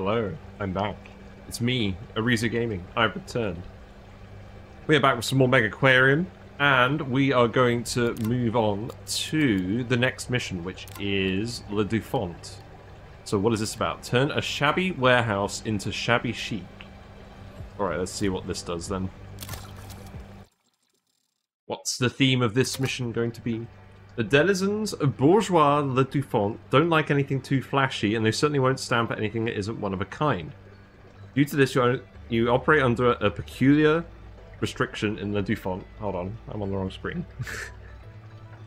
Hello, I'm back. It's me, Ariza Gaming. I've returned. We are back with some more Megaquarium, and we are going to move on to the next mission, which is Le Dufont. So what is this about? Turn a shabby warehouse into shabby chic. Alright, let's see what this does then. What's the theme of this mission going to be? The denizens of bourgeois Le Dufont don't like anything too flashy, and they certainly won't stamp at anything that isn't one of a kind. Due to this, you operate under a peculiar restriction in Le Dufont. Hold on, I'm on the wrong screen.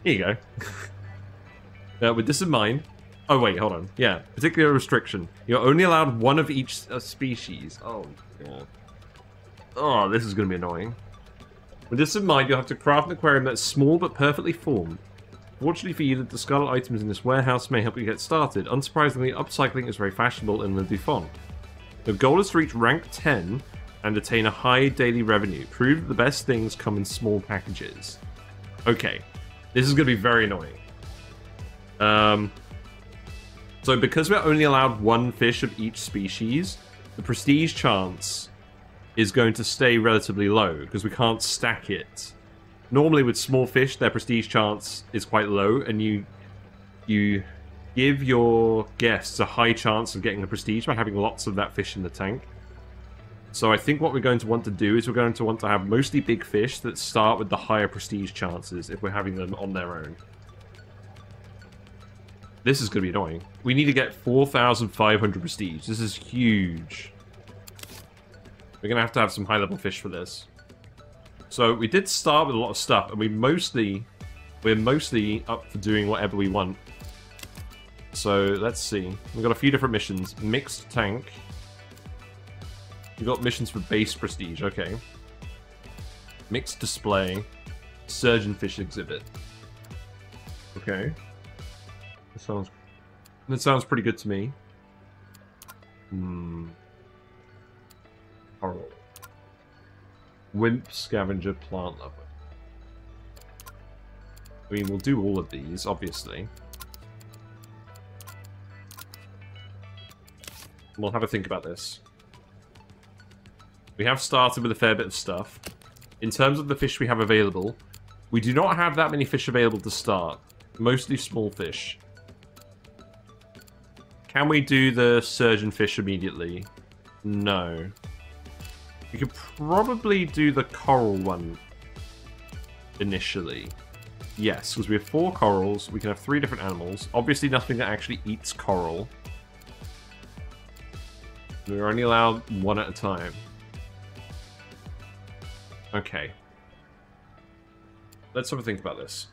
Here you go. With this in mind... Oh wait, hold on. Yeah, particular restriction. You're only allowed one of each species. Oh, God. Oh, this is going to be annoying. With this in mind, you'll have to craft an aquarium that's small but perfectly formed. Fortunately for you, the discarded items in this warehouse may help you get started. Unsurprisingly, upcycling is very fashionable in Le Dufont. The goal is to reach rank 10 and attain a high daily revenue. Prove that the best things come in small packages. Okay, this is going to be very annoying. So because we're only allowed one fish of each species, the prestige chance is going to stay relatively low, because we can't stack it. Normally with small fish, their prestige chance is quite low, and you give your guests a high chance of getting the prestige by having lots of that fish in the tank. So I think what we're going to want to do is we're going to want to have mostly big fish that start with the higher prestige chances if we're having them on their own. This is going to be annoying. We need to get 4,500 prestige. This is huge. We're going to have some high-level fish for this. So we did start with a lot of stuff, and we're mostly up for doing whatever we want. So let's see. We've got a few different missions. Mixed tank. We've got missions for base prestige. Okay. Mixed display. Surgeon fish exhibit. Okay. That sounds pretty good to me. Horrible. Wimp, scavenger, plant lover. I mean, we'll do all of these, obviously. We'll have a think about this. We have started with a fair bit of stuff. In terms of the fish we have available, we do not have that many fish available to start. Mostly small fish. Can we do the surgeon fish immediately? No. We could probably do the coral one initially. Yes, because we have 4 corals. We can have 3 different animals. Obviously nothing that actually eats coral. We're only allowed one at a time. Okay. Let's have a think about this.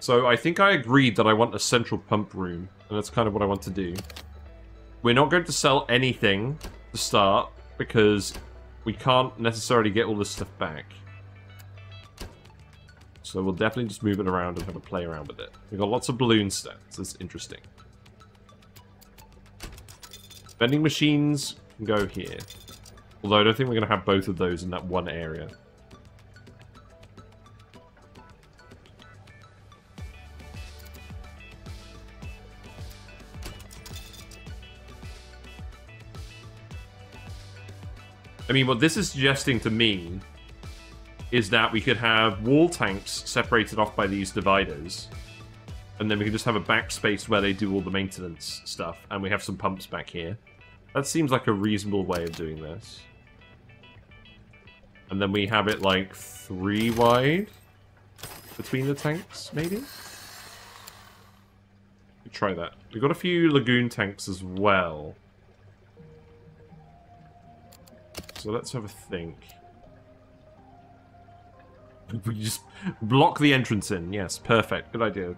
So I think I agreed that I want a central pump room, and that's kind of what I want to do. We're not going to sell anything to start, because we can't necessarily get all this stuff back. So we'll definitely just move it around and have a play around with it. We've got lots of balloon stacks, that's interesting. Vending machines can go here. Although I don't think we're going to have both of those in that one area. I mean, what this is suggesting to me is that we could have wall tanks separated off by these dividers, and then we can just have a back space where they do all the maintenance stuff, and we have some pumps back here. That seems like a reasonable way of doing this. And then we have it like 3 wide between the tanks, maybe? We'll try that. We've got a few lagoon tanks as well. So let's have a think. We just block the entrance in. Yes, perfect. Good idea.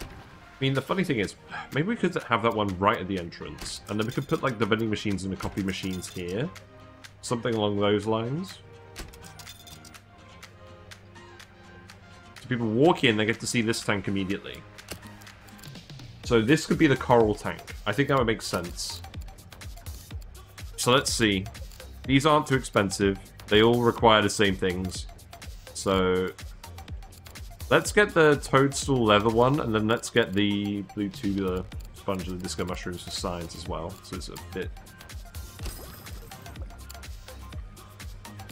I mean, the funny thing is, maybe we could have that one right at the entrance. And then we could put, like, the vending machines and the copy machines here. Something along those lines. So people walk in, they get to see this tank immediately. So this could be the coral tank. I think that would make sense. So let's see. These aren't too expensive. They all require the same things. So Let's get the toadstool leather one, and then let's get the blue tubular sponge of the disco mushrooms for science as well. So it's a bit...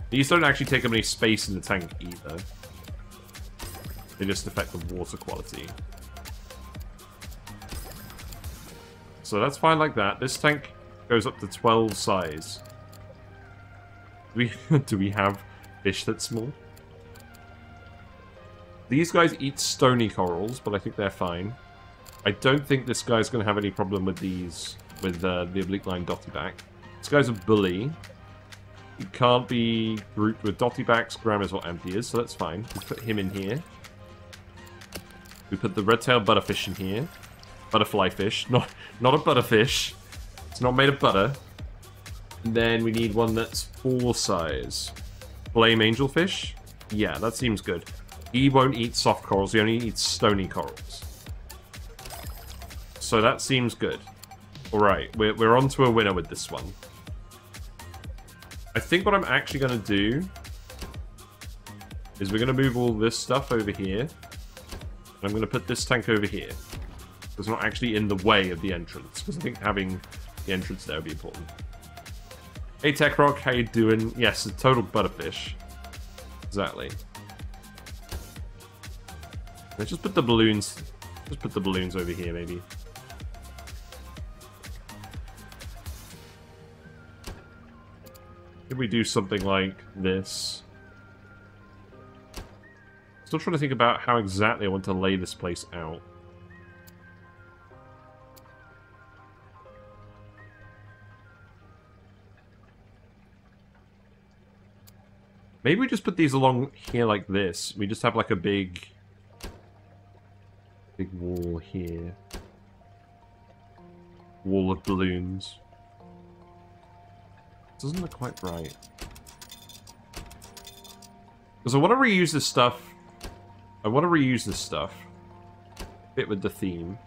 These don't actually take up any space in the tank either. They just affect the water quality. So that's fine like that. This tank goes up to 12 size. Do we have fish that's small? These guys eat stony corals, but I think they're fine. I don't think this guy's going to have any problem with these, with the oblique line dottyback. This guy's a bully. He can't be grouped with dottybacks, grammars, or amphias, so that's fine. We put him in here. We put the red-tailed butterfish in here. Butterfly fish, not a butterfish. It's not made of butter. And then we need one that's 4 size. Flame angelfish? Yeah, that seems good. He won't eat soft corals, he only eats stony corals. So that seems good. Alright, we're on to a winner with this one. I think what I'm actually going to do is we're going to move all this stuff over here. And I'm going to put this tank over here. It's not actually in the way of the entrance, because I think having the entrance there would be important. Hey Tech Rock, how you doing? Yes, a total butterfish. Exactly. Let's just put the balloons. Just put the balloons over here, maybe. Could we do something like this? Still trying to think about how exactly I want to lay this place out. Maybe we just put these along here like this. We just have like a big wall here. Wall of balloons. Doesn't look quite right. Because I want to reuse this stuff. Fit with the theme.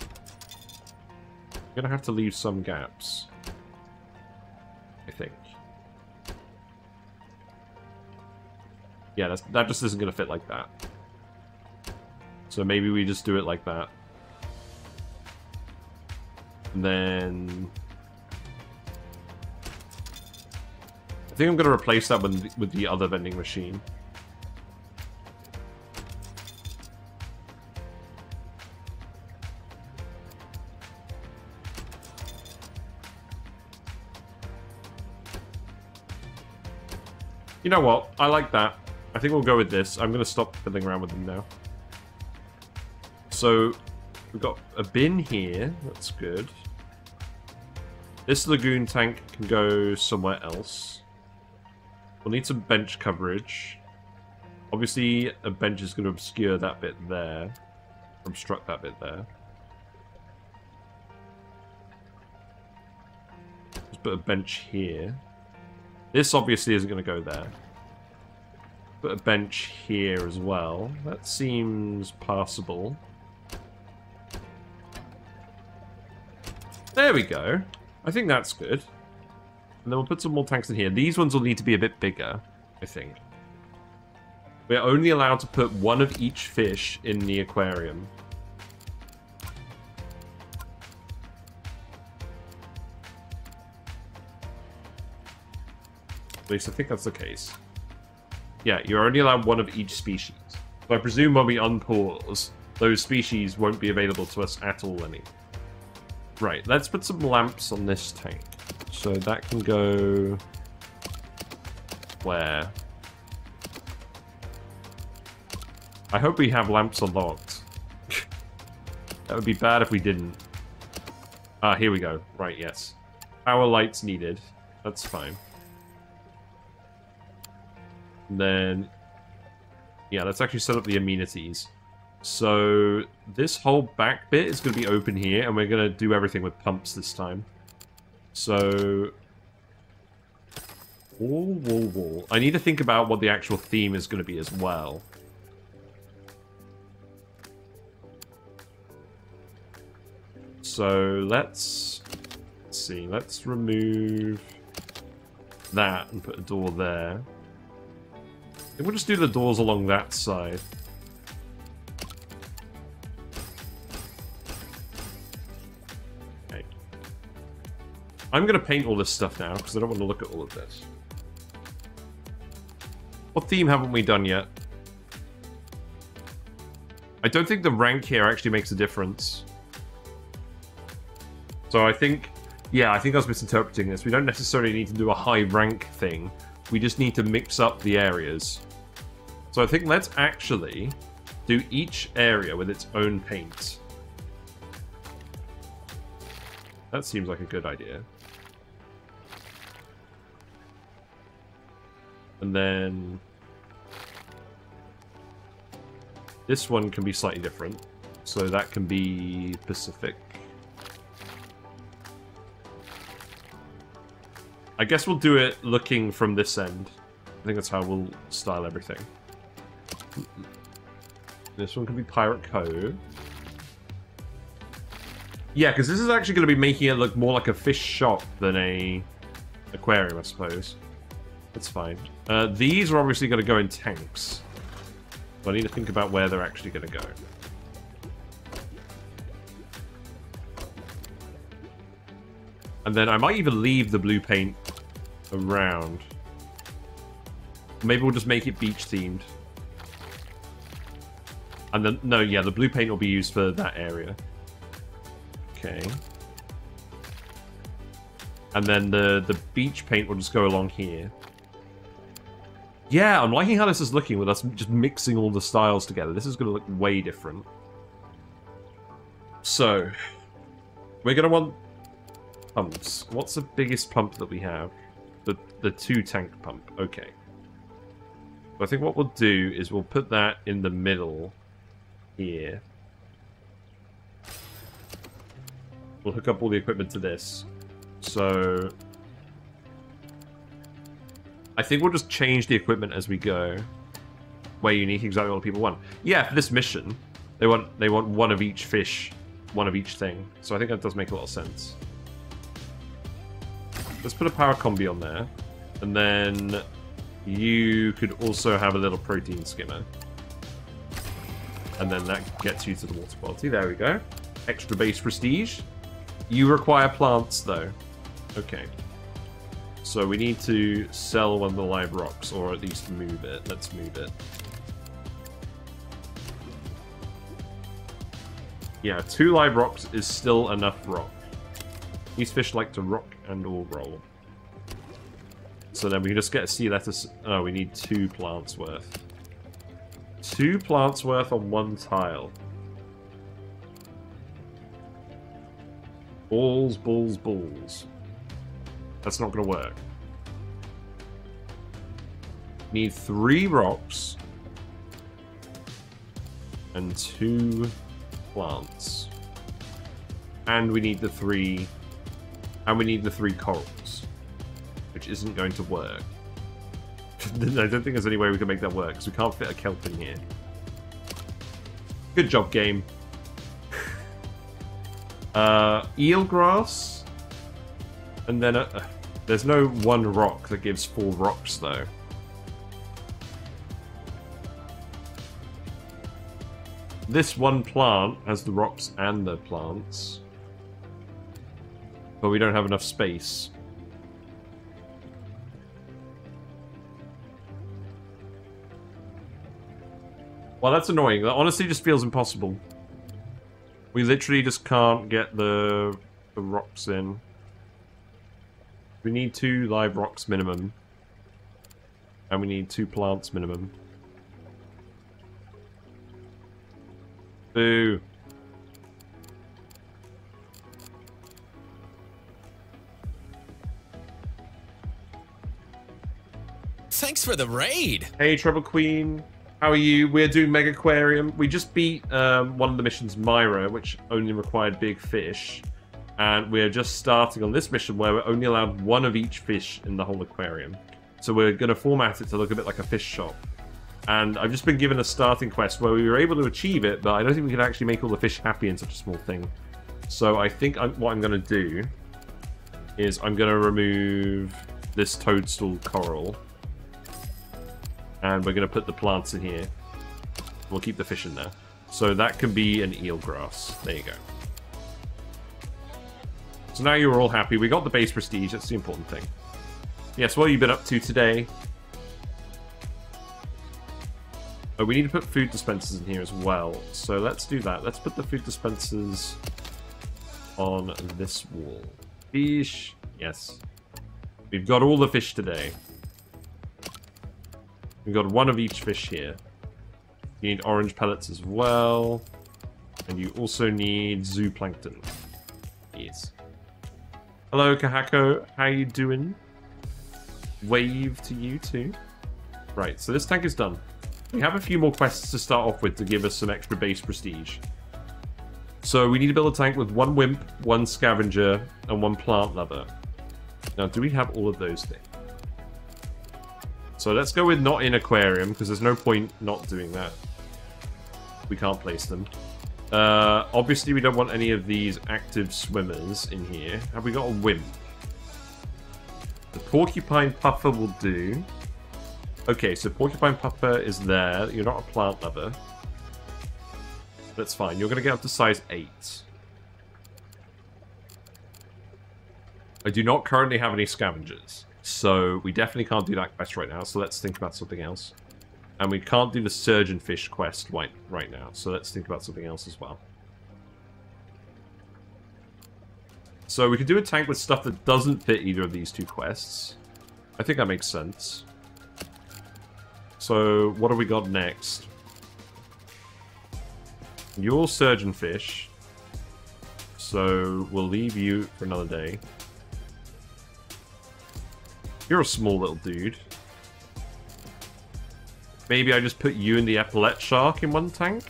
I'm gonna have to leave some gaps, I think. Yeah, that just isn't going to fit like that. So maybe we just do it like that. And then... I think I'm going to replace that with the other vending machine. You know what? I like that. I think we'll go with this. I'm going to stop fiddling around with them now. So, we've got a bin here. That's good. This lagoon tank can go somewhere else. We'll need some bench coverage. Obviously, a bench is going to obscure that bit there. Obstruct that bit there. Let's put a bench here. This obviously isn't going to go there. Put a bench here as well. That seems passable. There we go. I think that's good. And then we'll put some more tanks in here. These ones will need to be a bit bigger, I think. We're only allowed to put one of each fish in the aquarium. At least I think that's the case. Yeah, you're only allowed one of each species. So I presume when we unpause, those species won't be available to us at all anymore. Right, let's put some lamps on this tank. So that can go... where? I hope we have lamps unlocked. That would be bad if we didn't. Ah, here we go. Right, yes. Power lights needed. That's fine. And then, yeah, let's actually set up the amenities. So this whole back bit is going to be open here, and we're going to do everything with pumps this time. So, wall. I need to think about what the actual theme is going to be as well. So let's see. Let's remove that and put a door there. We'll just do the doors along that side. Okay. I'm going to paint all this stuff now, because I don't want to look at all of this. What theme haven't we done yet? I don't think the rank here actually makes a difference. So I think... yeah, I think I was misinterpreting this. We don't necessarily need to do a high rank thing. We just need to mix up the areas. So I think let's actually do each area with its own paint. That seems like a good idea. And then... this one can be slightly different. So that can be Pacific. I guess we'll do it looking from this end. I think that's how we'll style everything. This one can be Pirate Cove. Yeah, because this is actually going to be making it look more like a fish shop than a aquarium, I suppose. That's fine. These are obviously going to go in tanks. So I need to think about where they're actually going to go. And then I might even leave the blue paint around. Maybe we'll just make it beach themed. And then, no, yeah, the blue paint will be used for that area. Okay. And then the beach paint will just go along here. Yeah, I'm liking how this is looking with us just mixing all the styles together. This is going to look way different. So, we're going to want... pumps. What's the biggest pump that we have? The two tank pump. Okay. I think what we'll do is we'll put that in the middle here. We'll hook up all the equipment to this. So I think we'll just change the equipment as we go. Where unique, exactly what people want. Yeah, for this mission, they want one of each fish, one of each thing. So I think that does make a lot of sense. Let's put a power combi on there, and then you could also have a little protein skimmer. And then that gets you to the water quality. There we go. Extra base prestige. You require plants, though. Okay. So we need to sell one of the live rocks, or at least move it. Let's move it. Yeah, 2 live rocks is still enough rock. These fish like to rock and or roll. So then we can just get a sea lettuce. Oh, we need 2 plants worth. 2 plants worth on 1 tile. Balls, balls, balls. That's not going to work. Need 3 rocks. And 2 plants. And we need the 3... and we need the 3 corals, which isn't going to work. I don't think there's any way we can make that work, because we can't fit a kelp in here. Good job, game. Eelgrass. And then there's no one rock that gives 4 rocks, though. This one plant has the rocks and the plants. But we don't have enough space. Well, that's annoying. That honestly just feels impossible. We literally just can't get the rocks in. We need 2 live rocks minimum. And we need 2 plants minimum. Boo. Thanks for the raid. Hey, Trouble Queen. How are you? We're doing Megaquarium. We just beat one of the missions, Myra, which only required big fish. And we're just starting on this mission where we're only allowed 1 of each fish in the whole aquarium. So we're going to format it to look a bit like a fish shop. And I've just been given a starting quest where we were able to achieve it, but I don't think we could actually make all the fish happy in such a small thing. So I think what I'm going to do is I'm going to remove this toadstool coral. and we're going to put the plants in here. We'll keep the fish in there. So that can be an eel grass. There you go. So now you're all happy. We got the base prestige. That's the important thing. Yes, what have you been up to today? Oh, we need to put food dispensers in here as well. So let's do that. Let's put the food dispensers on this wall. Fish. Yes. We've got all the fish today. We've got one of each fish here. You need orange pellets as well. And you also need zooplankton. Yes. Hello, Kahako. How you doing? Wave to you too. Right, so this tank is done. We have a few more quests to start off with to give us some extra base prestige. So we need to build a tank with one wimp, one scavenger, and one plant lover. Now, do we have all of those things? So let's go with not in aquarium, because there's no point not doing that. We can't place them. Obviously, we don't want any of these active swimmers in here. Have we got a wimp? The porcupine puffer will do. Okay, so porcupine puffer is there. You're not a plant lover. That's fine. You're going to get up to size 8. I do not currently have any scavengers, so we definitely can't do that quest right now, so let's think about something else. And we can't do the surgeon fish quest right now, so let's think about something else as well. So we could do a tank with stuff that doesn't fit either of these two quests. I think that makes sense. So what have we got next? You're surgeon fish, so we'll leave you for another day. You're a small little dude. Maybe I just put you and the epaulette shark in one tank?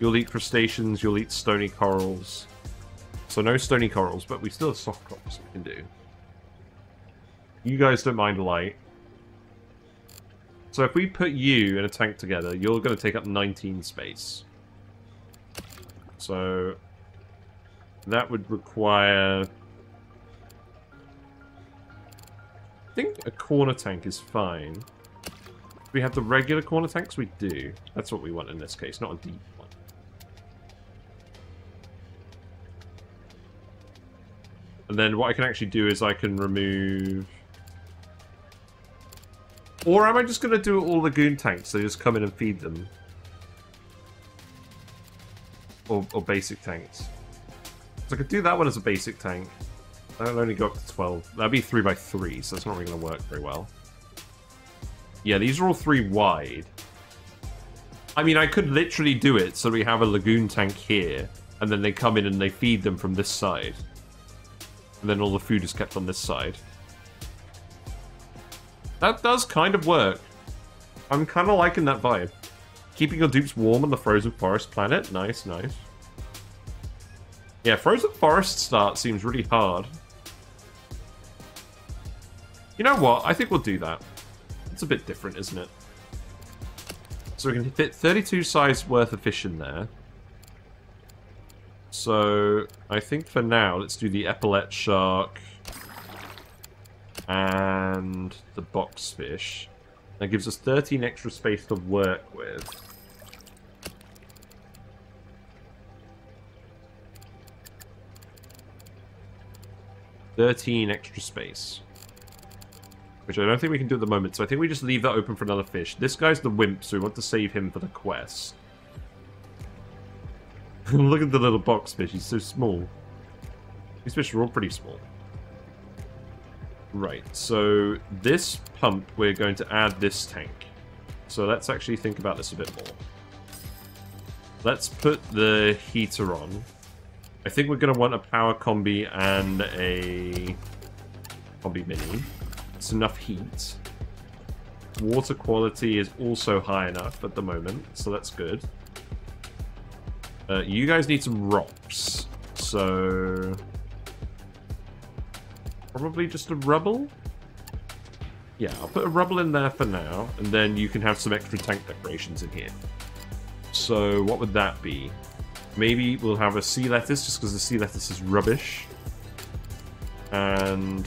You'll eat crustaceans, you'll eat stony corals. So no stony corals, but we still have soft corals we can do. You guys don't mind light. So if we put you in a tank together, you're going to take up 19 space. So that would require... I think a corner tank is fine. Do we have the regular corner tanks? We do. That's what we want in this case, not a deep one. And then what I can actually do is I can remove... Or am I just going to do all lagoon tanks? So just come in and feed them. Or basic tanks. So I could do that one as a basic tank. That'll only go up to 12. That'd be 3x3, so that's not really going to work very well. Yeah, these are all 3 wide. I mean, I could literally do it so we have a lagoon tank here, and then they come in and they feed them from this side. And then all the food is kept on this side. That does kind of work. I'm kind of liking that vibe. Keeping your dupes warm on the frozen forest planet. Nice, nice. Yeah, frozen forest start seems really hard. You know what? I think we'll do that. It's a bit different, isn't it? So we can fit 32 size worth of fish in there. So I think for now, let's do the epaulette shark and the box fish. That gives us 13 extra space to work with. Which I don't think we can do at the moment, so I think we just leave that open for another fish. This guy's the wimp, so we want to save him for the quest. Look at the little box fish, he's so small. These fish are all pretty small. Right, so this pump, we're going to add this tank. So let's actually think about this a bit more. Let's put the heater on. I think we're going to want a power combi and a combi mini. It's enough heat. Water quality is also high enough at the moment, so that's good. You guys need some rocks, so probably just a rubble? Yeah, I'll put a rubble in there for now, and then you can have some extra tank decorations in here. So what would that be? Maybe we'll have a sea lettuce, just because the sea lettuce is rubbish. And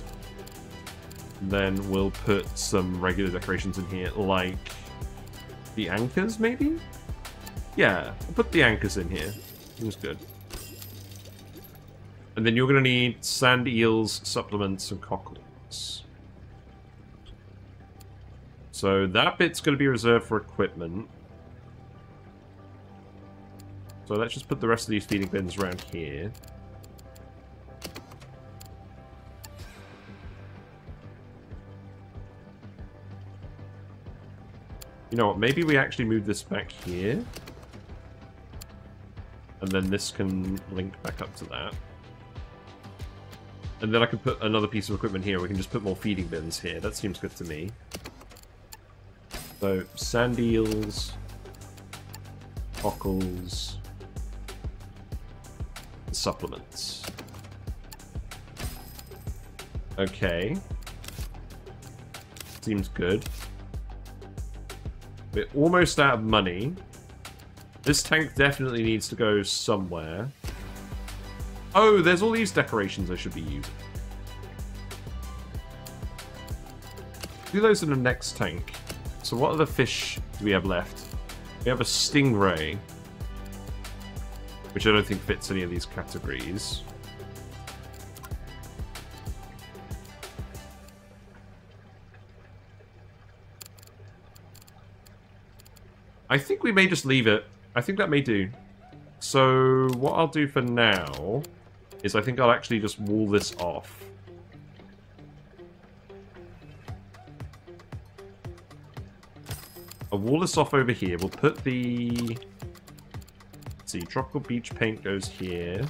then we'll put some regular decorations in here, like the anchors, maybe? Yeah, I'll put the anchors in here. Seems good. And then you're going to need sand eels, supplements, and cockles. So that bit's going to be reserved for equipment. So let's just put the rest of these feeding bins around here. You know what, maybe we actually move this back here. And then this can link back up to that. And then I can put another piece of equipment here. We can just put more feeding bins here. That seems good to me. So, sand eels, cockles, supplements. Okay. Seems good. We're almost out of money. This tank definitely needs to go somewhere. Oh, there's all these decorations I should be using. Do those in the next tank. So what other fish do we have left? We have a stingray, which I don't think fits any of these categories. I think we may just leave it. I think that may do. So what I'll do for now is I think I'll actually just wall this off. I'll wall this off over here. We'll put the... Let's see, tropical beach paint goes here.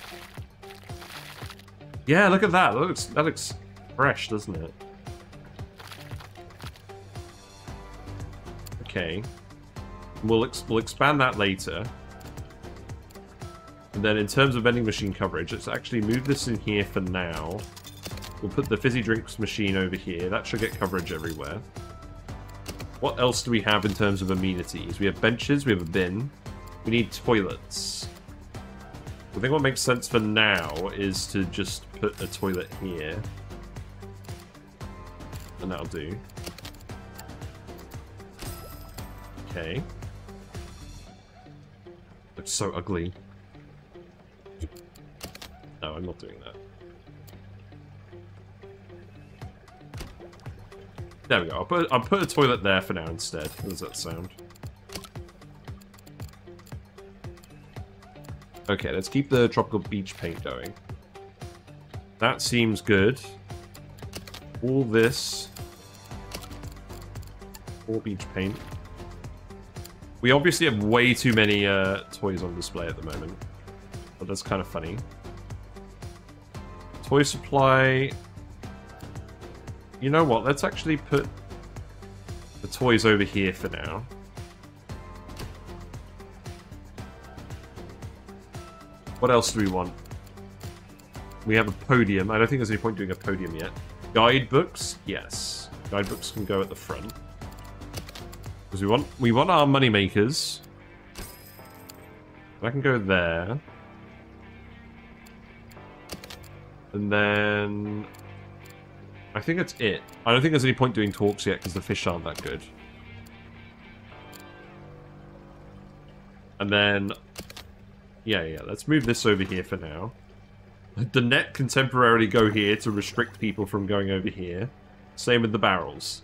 Yeah, look at that. That looks fresh, doesn't it? Okay. We'll expand that later. And then in terms of vending machine coverage, let's actually move this in here for now. We'll put the fizzy drinks machine over here. That should get coverage everywhere. What else do we have in terms of amenities? We have benches, we have a bin. We need toilets. I think what makes sense for now is to just put a toilet here. And that'll do. Okay. Looks so ugly. No, I'm not doing that. There we go. I'll put a toilet there for now instead. How does that sound? Okay, let's keep the tropical beach paint going. That seems good. All this. All beach paint. We obviously have way too many toys on display at the moment, but that's kind of funny. Toy supply... You know what, let's actually put the toys over here for now. What else do we want? We have a podium. I don't think there's any point doing a podium yet. Guidebooks? Yes. Guidebooks can go at the front. Because we want our money makers. I can go there. And then I think that's it. I don't think there's any point doing talks yet because the fish aren't that good. And then yeah, let's move this over here for now. The net can temporarily go here to restrict people from going over here. Same with the barrels.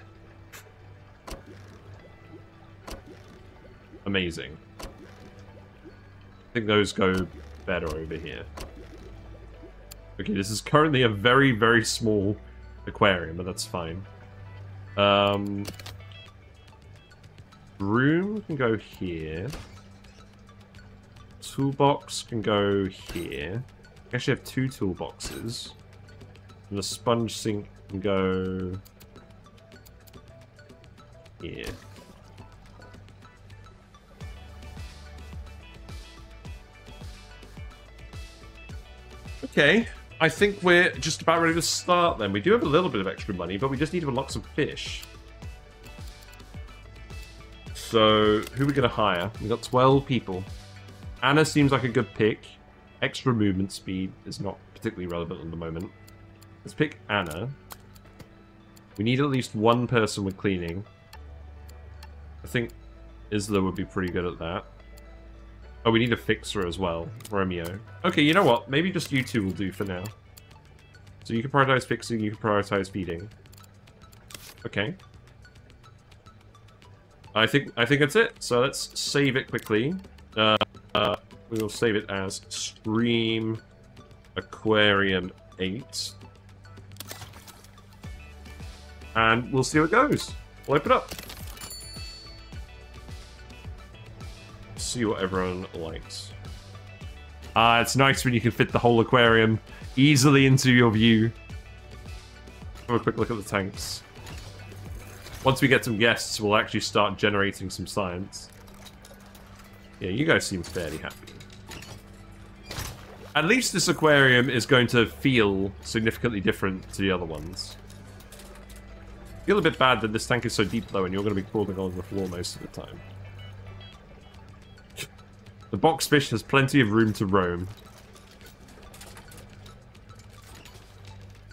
Amazing. I think those go better over here. Okay, this is currently a very, very small aquarium, but that's fine. Room can go here. Toolbox can go here. I actually have two toolboxes. And the sponge sink can go here. Okay, I think we're just about ready to start then. We do have a little bit of extra money, but we just need to unlock some fish. So, who are we going to hire? We've got 12 people. Anna seems like a good pick. Extra movement speed is not particularly relevant at the moment. Let's pick Anna. We need at least one person with cleaning. I think Isla would be pretty good at that. Oh, we need a fixer as well. Romeo. Okay, you know what? Maybe just you two will do for now. So you can prioritize fixing, you can prioritize feeding. Okay. I think that's it. So let's save it quickly. We will save it as Stream Aquarium 8. And we'll see how it goes. We'll open up. See what everyone likes. It's nice when you can fit the whole aquarium easily into your view. Have a quick look at the tanks. Once we get some guests, we'll actually start generating some science. Yeah, you guys seem fairly happy. At least this aquarium is going to feel significantly different to the other ones. I feel a bit bad that this tank is so deep though and you're going to be crawling on the floor most of the time. The box fish has plenty of room to roam.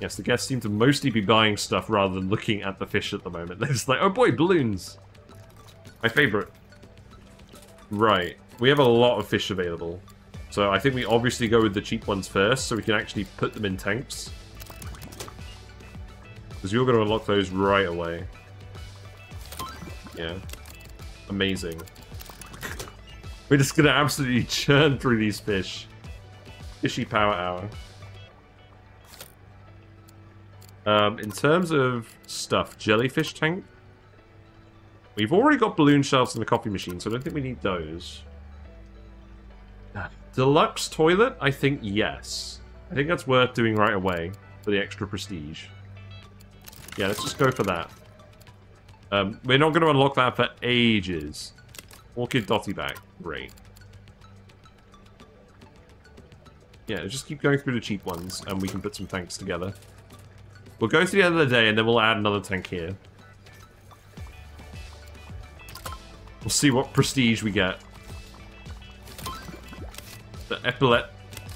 Yes, the guests seem to mostly be buying stuff rather than looking at the fish at the moment. They're just like, oh boy, balloons! My favorite. Right, we have a lot of fish available. So I think we obviously go with the cheap ones first, so we can actually put them in tanks. Because you're going to unlock those right away. Yeah. Amazing. We're just going to absolutely churn through these fish. Fishy power hour. In terms of stuff, jellyfish tank. We've already got balloon shelves and the coffee machine, so I don't think we need those. Deluxe toilet? I think yes. I think that's worth doing right away for the extra prestige. Yeah, let's just go for that. We're not going to unlock that for ages. Orchid Dotty back. Great. Yeah, let's just keep going through the cheap ones, and we can put some tanks together. We'll go through the end of the day, and then we'll add another tank here. We'll see what prestige we get. The Epaulet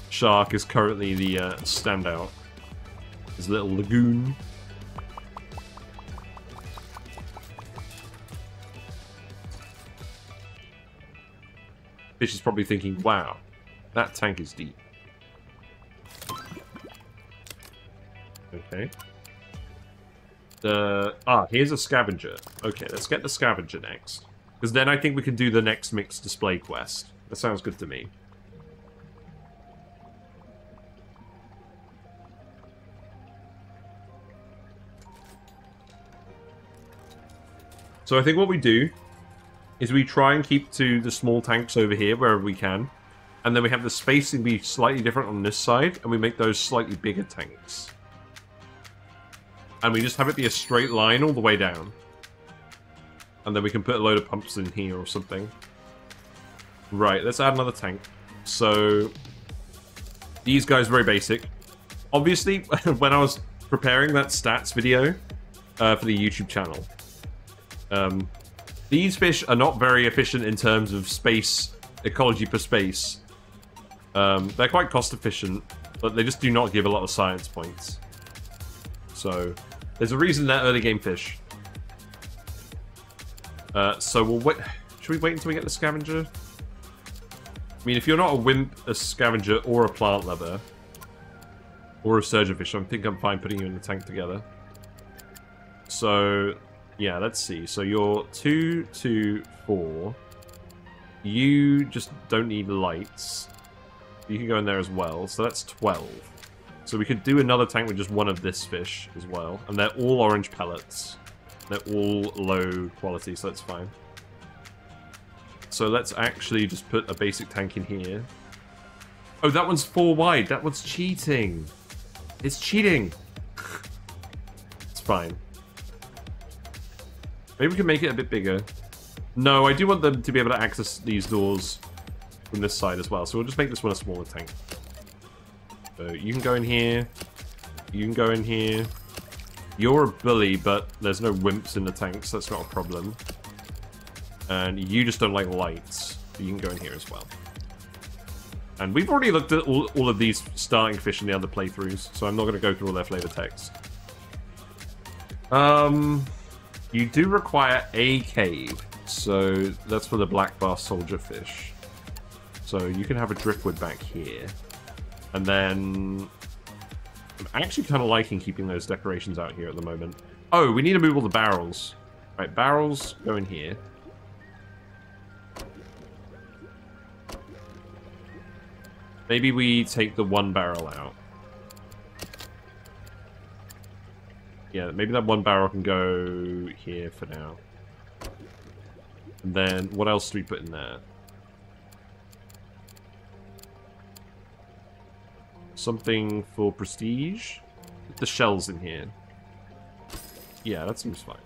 Shark is currently the standout. His little lagoon. Fish is probably thinking, wow, that tank is deep. Okay. Here's a scavenger. Okay, let's get the scavenger next. Because then I think we can do the next mixed display quest. That sounds good to me. So I think what we do is we try and keep to the small tanks over here wherever we can. And then we have the spacing be slightly different on this side, and we make those slightly bigger tanks. And we just have it be a straight line all the way down. And then we can put a load of pumps in here or something. Right, let's add another tank. So, these guys are very basic. Obviously, when I was preparing that stats video for the YouTube channel, these fish are not very efficient in terms of space, ecology per space. They're quite cost efficient, but they just do not give a lot of science points. So, there's a reason they're early game fish. So we'll wait. Should we wait until we get the scavenger? I mean, if you're not a wimp, a scavenger, or a plant lover, or a surgeonfish, I think I'm fine putting you in the tank together. So, yeah, let's see. So you're 2, 2, 4. You just don't need lights. You can go in there as well. So that's 12. So we could do another tank with just one of this fish as well. And they're all orange pellets. They're all low quality, so that's fine. So let's actually just put a basic tank in here. Oh, that one's 4 wide. That one's cheating. It's cheating. It's fine. Maybe we can make it a bit bigger. No, I do want them to be able to access these doors from this side as well. So we'll just make this one a smaller tank. So you can go in here. You can go in here. You're a bully, but there's no wimps in the tank, so that's not a problem. And you just don't like lights. So you can go in here as well. And we've already looked at all of these starting fish in the other playthroughs, so I'm not going to go through all their flavor text. You do require a cave. So that's for the black bass soldier fish. So you can have a driftwood back here. And then I'm actually kind of liking keeping those decorations out here at the moment. Oh, we need to move all the barrels. Right, barrels go in here. Maybe we take the one barrel out. Yeah, maybe that one barrel can go here for now. And then, what else do we put in there? Something for prestige? Put the shells in here. Yeah, that seems fine.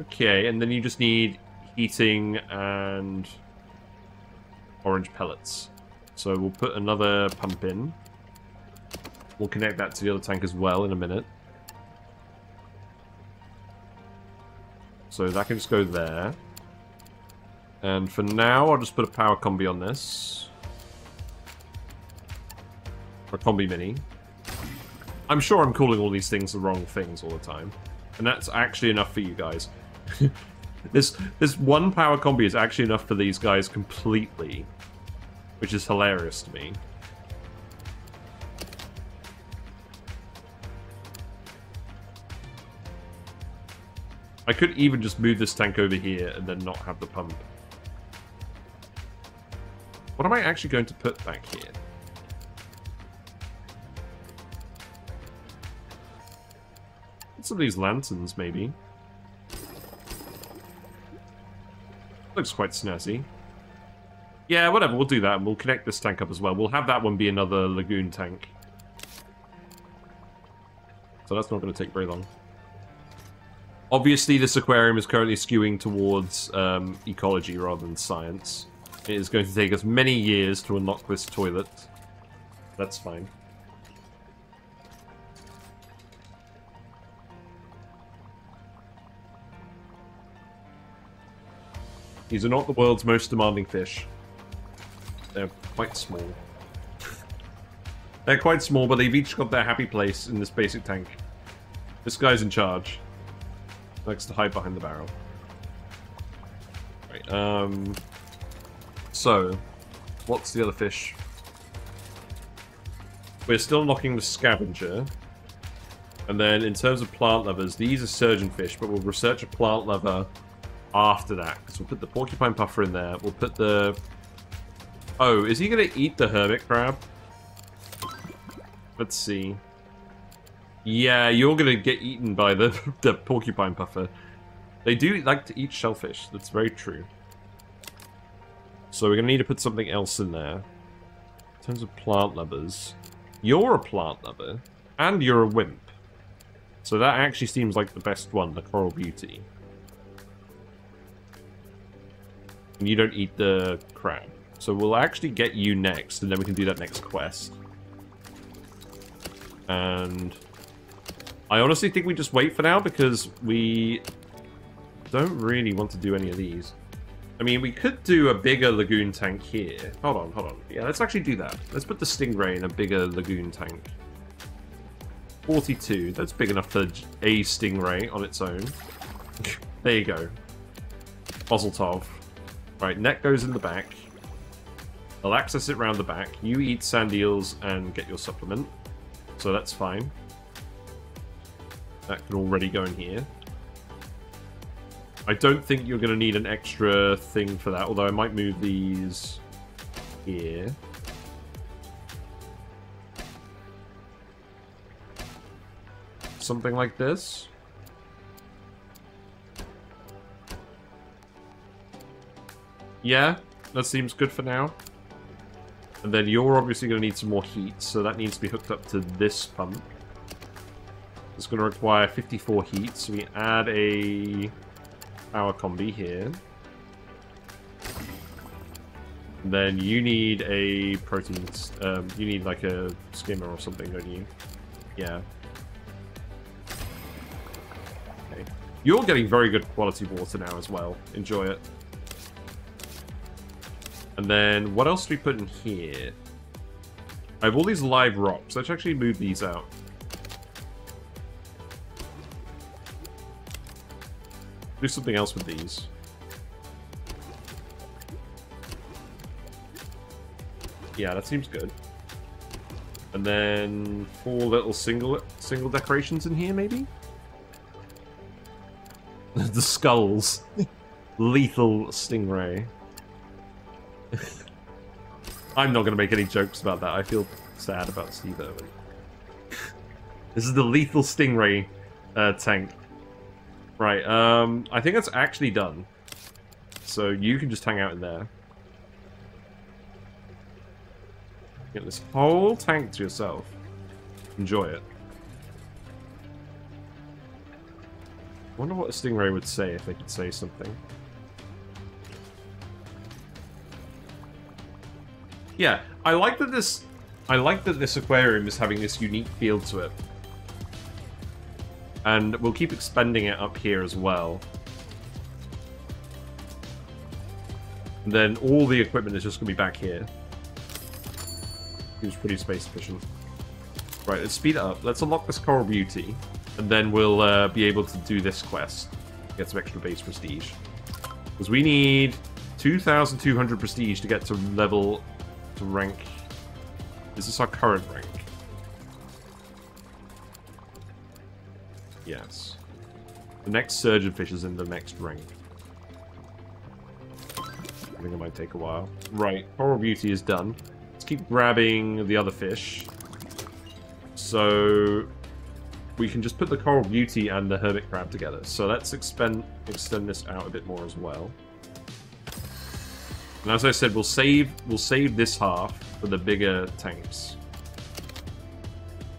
Okay, and then you just need heating and orange pellets. So we'll put another pump in. We'll connect that to the other tank as well in a minute. So that can just go there. And for now, I'll just put a power combi on this. Or a combi mini. I'm sure I'm calling all these things the wrong things all the time. And that's actually enough for you guys. This one power combi is actually enough for these guys completely. Which is hilarious to me. I could even just move this tank over here and then not have the pump. What am I actually going to put back here? Some of these lanterns, maybe. Looks quite snazzy. Yeah, whatever, we'll do that, and we'll connect this tank up as well. We'll have that one be another lagoon tank. So that's not going to take very long. Obviously, this aquarium is currently skewing towards ecology rather than science. It is going to take us many years to unlock this toilet. That's fine. These are not the world's most demanding fish. They're quite small. They're quite small, but they've each got their happy place in this basic tank. This guy's in charge. Likes to hide behind the barrel. Right, so, what's the other fish? We're still unlocking the scavenger. And then, in terms of plant lovers, these are surgeon fish, but we'll research a plant lover after that. Because we'll put the porcupine puffer in there. We'll put the... Oh, is he going to eat the hermit crab? Let's see. Yeah, you're gonna get eaten by the porcupine puffer. They do like to eat shellfish, that's very true. So we're gonna need to put something else in there. In terms of plant lovers. You're a plant lover, and you're a wimp. So that actually seems like the best one, the coral beauty. And you don't eat the crab. So we'll actually get you next, and then we can do that next quest. And... I honestly think we just wait for now because we don't really want to do any of these. I mean, we could do a bigger lagoon tank here. Hold on. Yeah, let's actually do that. Let's put the stingray in a bigger lagoon tank. 42. That's big enough for a stingray on its own. There you go. Bozzeltov. Right, net goes in the back. I'll access it round the back. You eat sand eels and get your supplement. So that's fine. That can already go in here. I don't think you're going to need an extra thing for that, although I might move these here. Something like this. Yeah, that seems good for now. And then you're obviously going to need some more heat, so that needs to be hooked up to this pump. It's going to require 54 heat, so we add a power combi here. And then you need a protein, you need like a skimmer or something, don't you? Yeah. Okay. You're getting very good quality water now as well. Enjoy it. And then what else do we put in here? I have all these live rocks. Let's actually move these out. Do something else with these. Yeah, that seems good. And then four little single decorations in here, maybe? The skulls. Lethal stingray. I'm not going to make any jokes about that. I feel sad about Steve Irwin. This is the lethal stingray tank. Right, I think that's actually done. So you can just hang out in there. Get this whole tank to yourself. Enjoy it. I wonder what a stingray would say if they could say something. Yeah, I like that this aquarium is having this unique feel to it. And we'll keep expanding it up here as well. And then all the equipment is just going to be back here. It was pretty space efficient. Right, let's speed it up. Let's unlock this Coral Beauty. And then we'll be able to do this quest. Get some extra base prestige. Because we need 2,200 prestige to get to level... to rank... Is this our current rank? Yes. The next surgeonfish is in the next rank. I think it might take a while. Right, Coral Beauty is done. Let's keep grabbing the other fish. So... we can just put the Coral Beauty and the Hermit Crab together. So let's extend this out a bit more as well. And as I said, we'll save this half for the bigger tanks.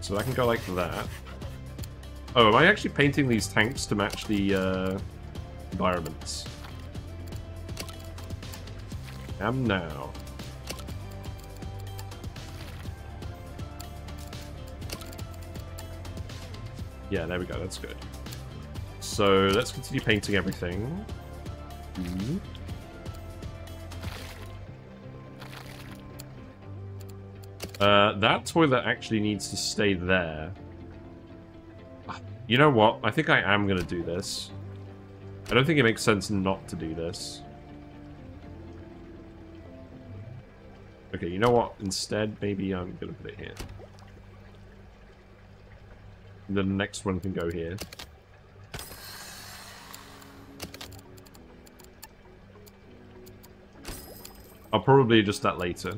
So I can go like that. Oh, am I actually painting these tanks to match the environments? Am now. Yeah, there we go, that's good. So let's continue painting everything. That toilet actually needs to stay there. You know what? I think I am going to do this. I don't think it makes sense not to do this. Okay, you know what? Instead, maybe I'm going to put it here. And then the next one can go here. I'll probably adjust that later.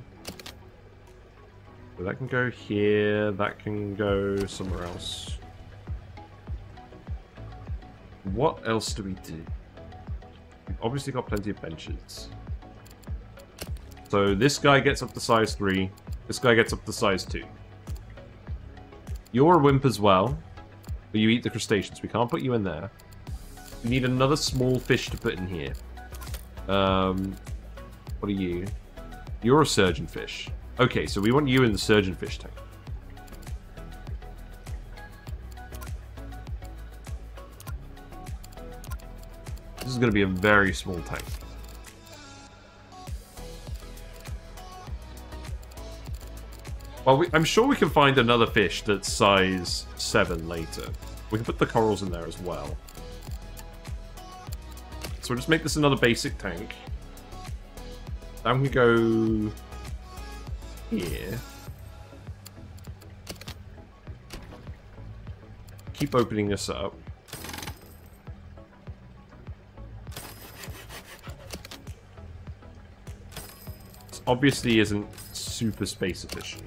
So that can go here, that can go somewhere else. What else do we do? We've obviously got plenty of benches. So this guy gets up to size 3, this guy gets up to size 2. You're a wimp as well, but you eat the crustaceans. We can't put you in there. We need another small fish to put in here. What are you? You're a surgeon fish. Okay, so we want you in the surgeon fish tank. This is going to be a very small tank. Well, I'm sure we can find another fish that's size 7 later. We can put the corals in there as well. So we'll just make this another basic tank. Then we go... here. Keep opening this up. This obviously isn't super space efficient.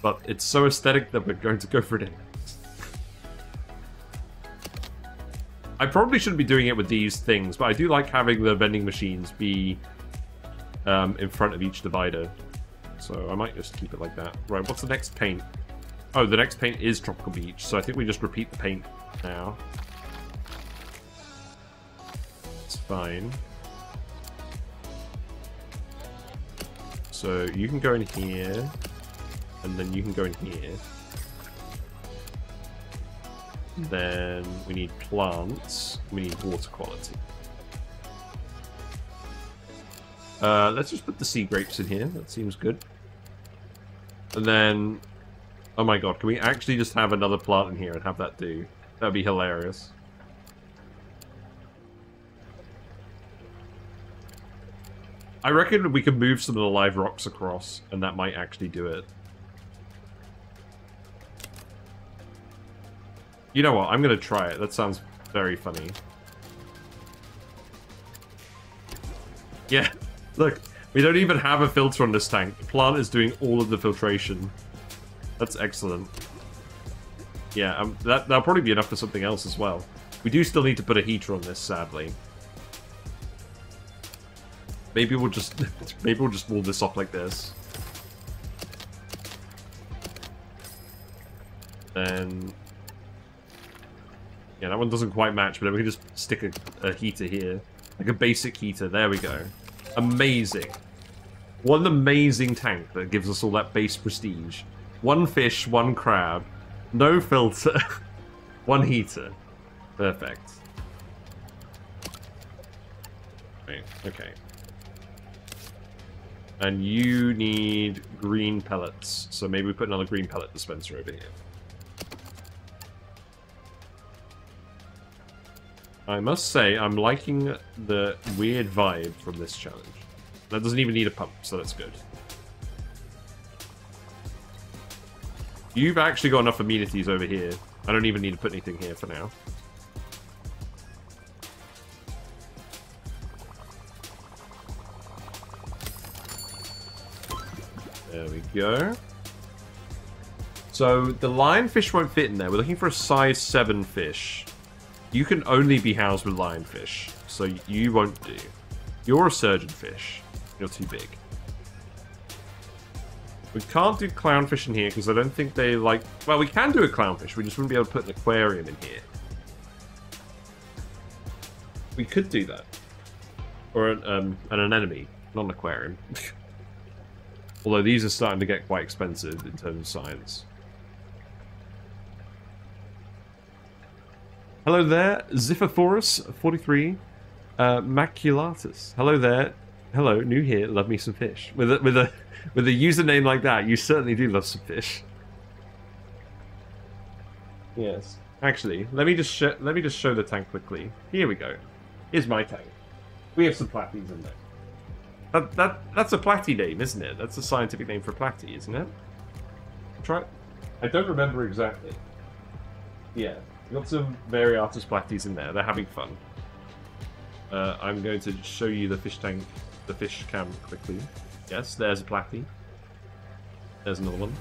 But it's so aesthetic that we're going to go for it. I probably shouldn't be doing it with these things, but I do like having the vending machines be in front of each divider. So I might just keep it like that. Right, what's the next paint? Oh, the next paint is Tropical Beach, so I think we just repeat the paint now. It's fine. So you can go in here. And then you can go in here. Then we need plants. We need water quality. Let's just put the sea grapes in here. That seems good. And then... oh my god, can we actually just have another plant in here and have that do? That would be hilarious. I reckon we can move some of the live rocks across, and that might actually do it. You know what? I'm going to try it. That sounds very funny. Yeah, look. We don't even have a filter on this tank. The plant is doing all of the filtration. That's excellent. Yeah, that'll probably be enough for something else as well. We do still need to put a heater on this, sadly. Maybe we'll just wall this off like this. Then yeah, that one doesn't quite match, but then we can just stick a heater here, like a basic heater. There we go. Amazing. What an amazing tank that gives us all that base prestige. One fish, one crab, no filter, one heater. Perfect. Wait, okay. And you need green pellets, so maybe we put another green pellet dispenser over here. I must say, I'm liking the weird vibe from this challenge. That doesn't even need a pump, so that's good. You've actually got enough amenities over here. I don't even need to put anything here for now. There we go. So the lionfish won't fit in there. We're looking for a size 7 fish. You can only be housed with lionfish, so you won't do. You're a surgeon fish. You're too big. We can't do clownfish in here because I don't think they like... Well, we can do a clownfish. We just wouldn't be able to put an aquarium in here. We could do that. Or an anemone, not an aquarium. Although these are starting to get quite expensive in terms of science. Hello there, Xiphophorus43, Maculatus. Hello there. Hello, new here. Love me some fish. With a username like that, you certainly do love some fish. Yes. Actually, let me just show the tank quickly. Here we go. Here's my tank. We have some platties in there. That's a platy name, isn't it? That's a scientific name for platy, isn't it? Try. I don't remember exactly. Yeah, we've got some Variatus platies in there. They're having fun. I'm going to show you the fish tank, the fish cam quickly. Yes, there's a platy. There's another one.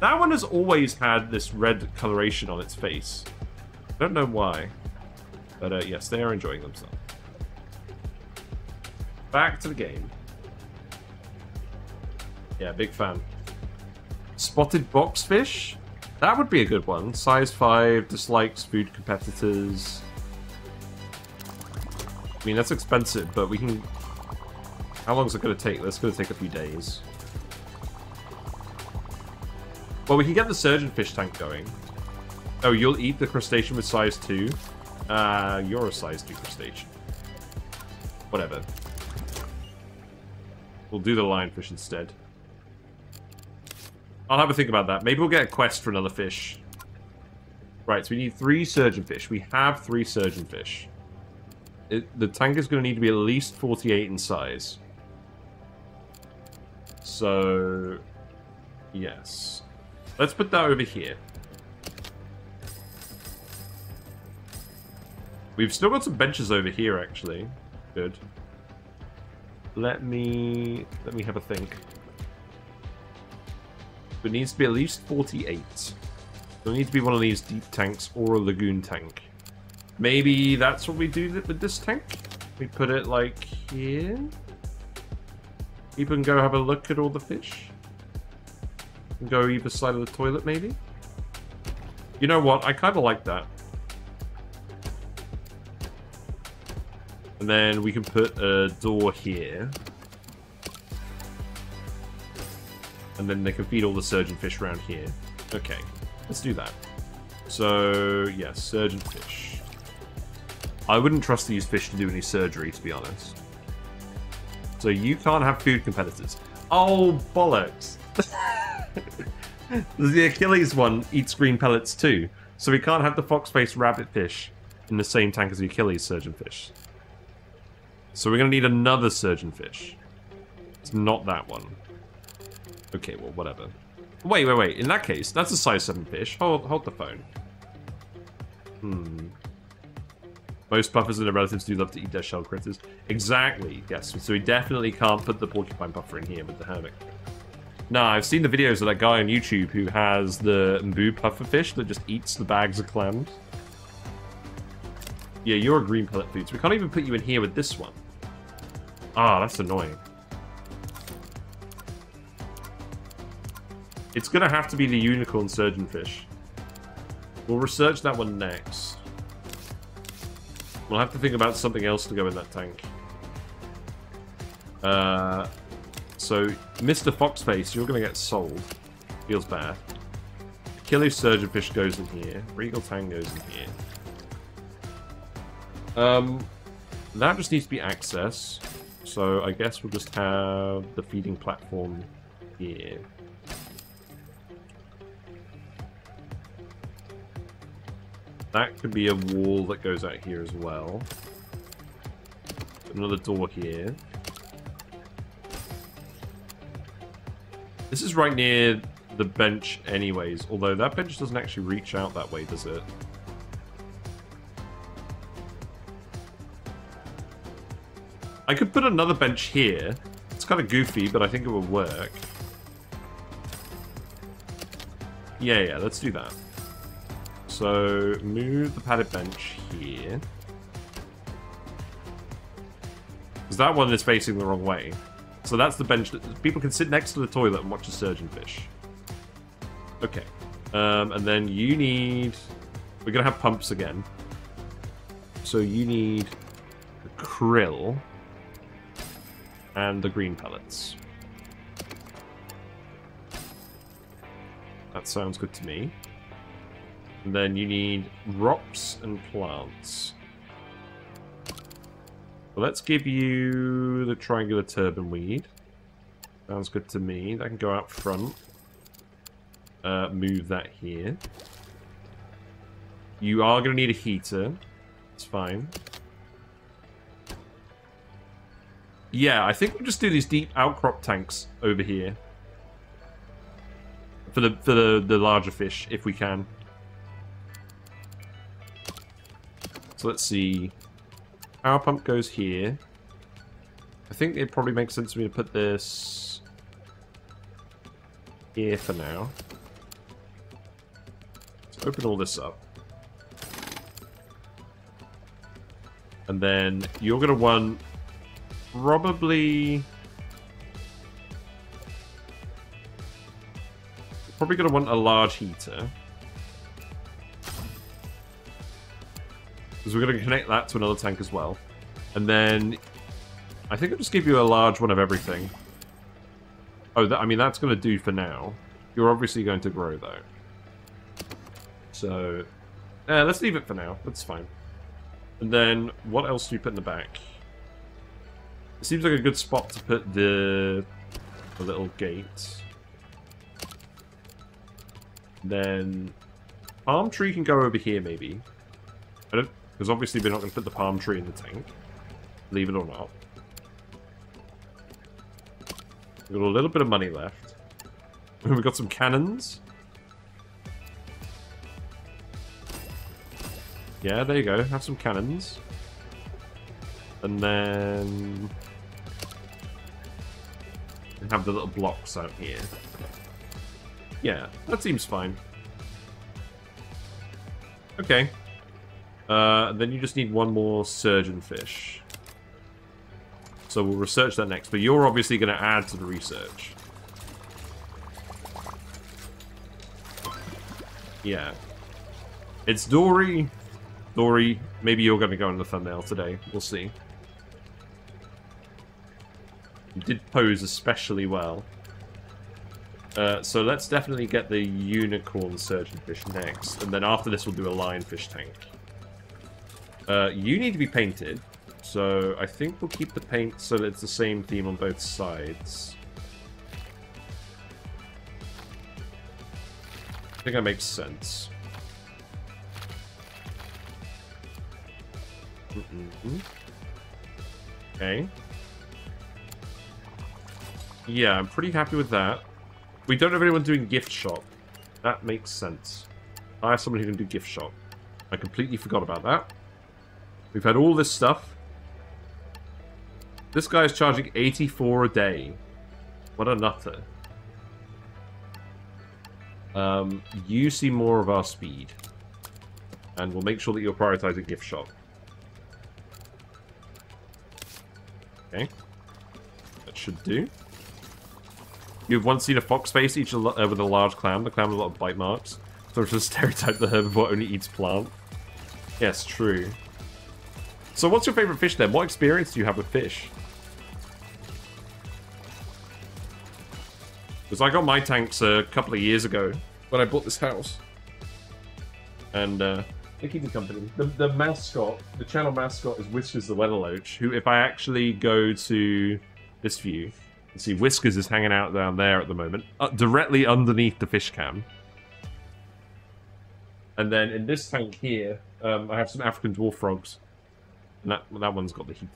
That one has always had this red coloration on its face. I don't know why, but yes, they are enjoying themselves. Back to the game. Yeah, big fan. Spotted boxfish? That would be a good one. Size 5, dislikes food competitors. I mean, that's expensive, but we can... How long is it going to take? That's going to take a few days. Well, we can get the surgeon fish tank going. Oh, you'll eat the crustacean with size 2? You're a size 2 crustacean. Whatever. We'll do the lionfish instead. I'll have a think about that. Maybe we'll get a quest for another fish. Right, so we need 3 surgeonfish. We have 3 surgeonfish. The tank is going to need to be at least 48 in size. So, yes. Let's put that over here. We've still got some benches over here, actually. Good. Let me have a think. It needs to be at least 48. There'll need to be one of these deep tanks or a lagoon tank. Maybe that's what we do with this tank? We put it like here? People can go have a look at all the fish. And go either side of the toilet, maybe? You know what? I kind of like that. And then we can put a door here. And then they can feed all the surgeon fish around here. Okay, let's do that. So, yeah, surgeon fish. I wouldn't trust these fish to do any surgery, to be honest. So you can't have food competitors. Oh, bollocks. The Achilles one eats green pellets too. So we can't have the fox-faced rabbit fish in the same tank as the Achilles surgeon fish. So we're going to need another surgeon fish. It's not that one. Okay, well, whatever. Wait. In that case, that's a size 7 fish. Hold the phone. Most puffers and their relatives do love to eat their shell critters. Exactly, yes. So we definitely can't put the porcupine puffer in here with the hermit. No, I've seen the videos of that guy on YouTube who has the Mbu puffer fish that just eats the bags of clams. Yeah, you're a green pellet food, so we can't even put you in here with this one. Ah, that's annoying. It's gonna have to be the unicorn surgeon fish. We'll research that one next. We'll have to think about something else to go in that tank. So, Mr. Foxface, you're gonna get sold. Feels bad. Kilo surgeon fish goes in here. Regal tang goes in here. That just needs to be accessed. So I guess we'll just have the feeding platform here. That could be a wall that goes out here as well. Another door here. This is right near the bench anyways, although that bench doesn't actually reach out that way, does it? I could put another bench here. It's kind of goofy, but I think it will work. Yeah, let's do that. So, move the padded bench here. Because that one is facing the wrong way. So that's the bench that people can sit next to the toilet and watch a surgeon fish. Okay. And then you need... We're going to have pumps again. So you need the krill and the green pellets. That sounds good to me. And then you need rocks and plants. Well, let's give you the triangular turban weed. Sounds good to me. That can go out front. Move that here. You are going to need a heater. It's fine. Yeah, I think we'll just do these deep outcrop tanks over here. For the larger fish, if we can. So let's see. Power pump goes here. I think it probably makes sense for me to put this here for now. Let's open all this up. And then you're going to want probably going to want a large heater. Because we're going to connect that to another tank as well. And then I think I'll just give you a large one of everything. Oh, I mean, that's going to do for now. You're obviously going to grow, though. So, let's leave it for now. That's fine. And then what else do you put in the back? It seems like a good spot to put the little gate. Then palm tree can go over here, maybe. Because obviously we're not going to put the palm tree in the tank. Believe it or not. We've got a little bit of money left. We've got some cannons. Yeah, there you go. Have some cannons. And then... have the little blocks out here. Yeah, that seems fine. Okay. Then you just need one more surgeon fish. So we'll research that next. But you're obviously going to add to the research. Yeah. It's Dory. Dory, maybe you're going to go in the thumbnail today. We'll see. You did pose especially well. So let's definitely get the unicorn surgeon fish next. And then after this, we'll do a lionfish tank. You need to be painted, so I think we'll keep the paint so that it's the same theme on both sides. I think that makes sense. Okay. Yeah, I'm pretty happy with that. We don't have anyone doing gift shop. That makes sense. I have someone who can do gift shop. I completely forgot about that. We've had all this stuff. This guy is charging 84 a day. What a nutter. You see more of our speed. And we'll make sure that you're prioritizing gift shop. Okay. That should do. You've once seen a fox face, each with a large clam. The clam has a lot of bite marks. Sort of stereotype the herbivore only eats plant. Yes, true. So what's your favorite fish then? What experience do you have with fish? Because I got my tanks a couple of years ago when I bought this house. And they keep me company. The mascot, the channel mascot is Whiskers the Weatherloach, who if I actually go to this view, you see Whiskers is hanging out down there at the moment, directly underneath the fish cam. And then in this tank here, I have some African dwarf frogs. And that one's got the heat.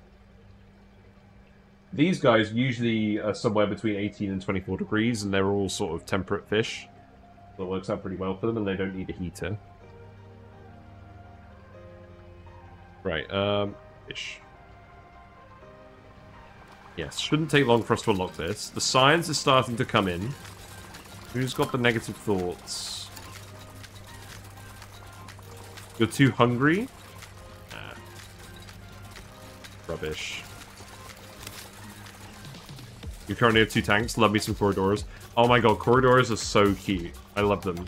These guys usually are somewhere between 18 and 24 degrees, and they're all sort of temperate fish. That works out pretty well for them, and they don't need a heater. Right, fish. Yes, shouldn't take long for us to unlock this. The science is starting to come in. Who's got the negative thoughts? You're too hungry? Nah. Rubbish. You currently have two tanks. Love me some corridors. Oh my god, corridors are so cute. I love them.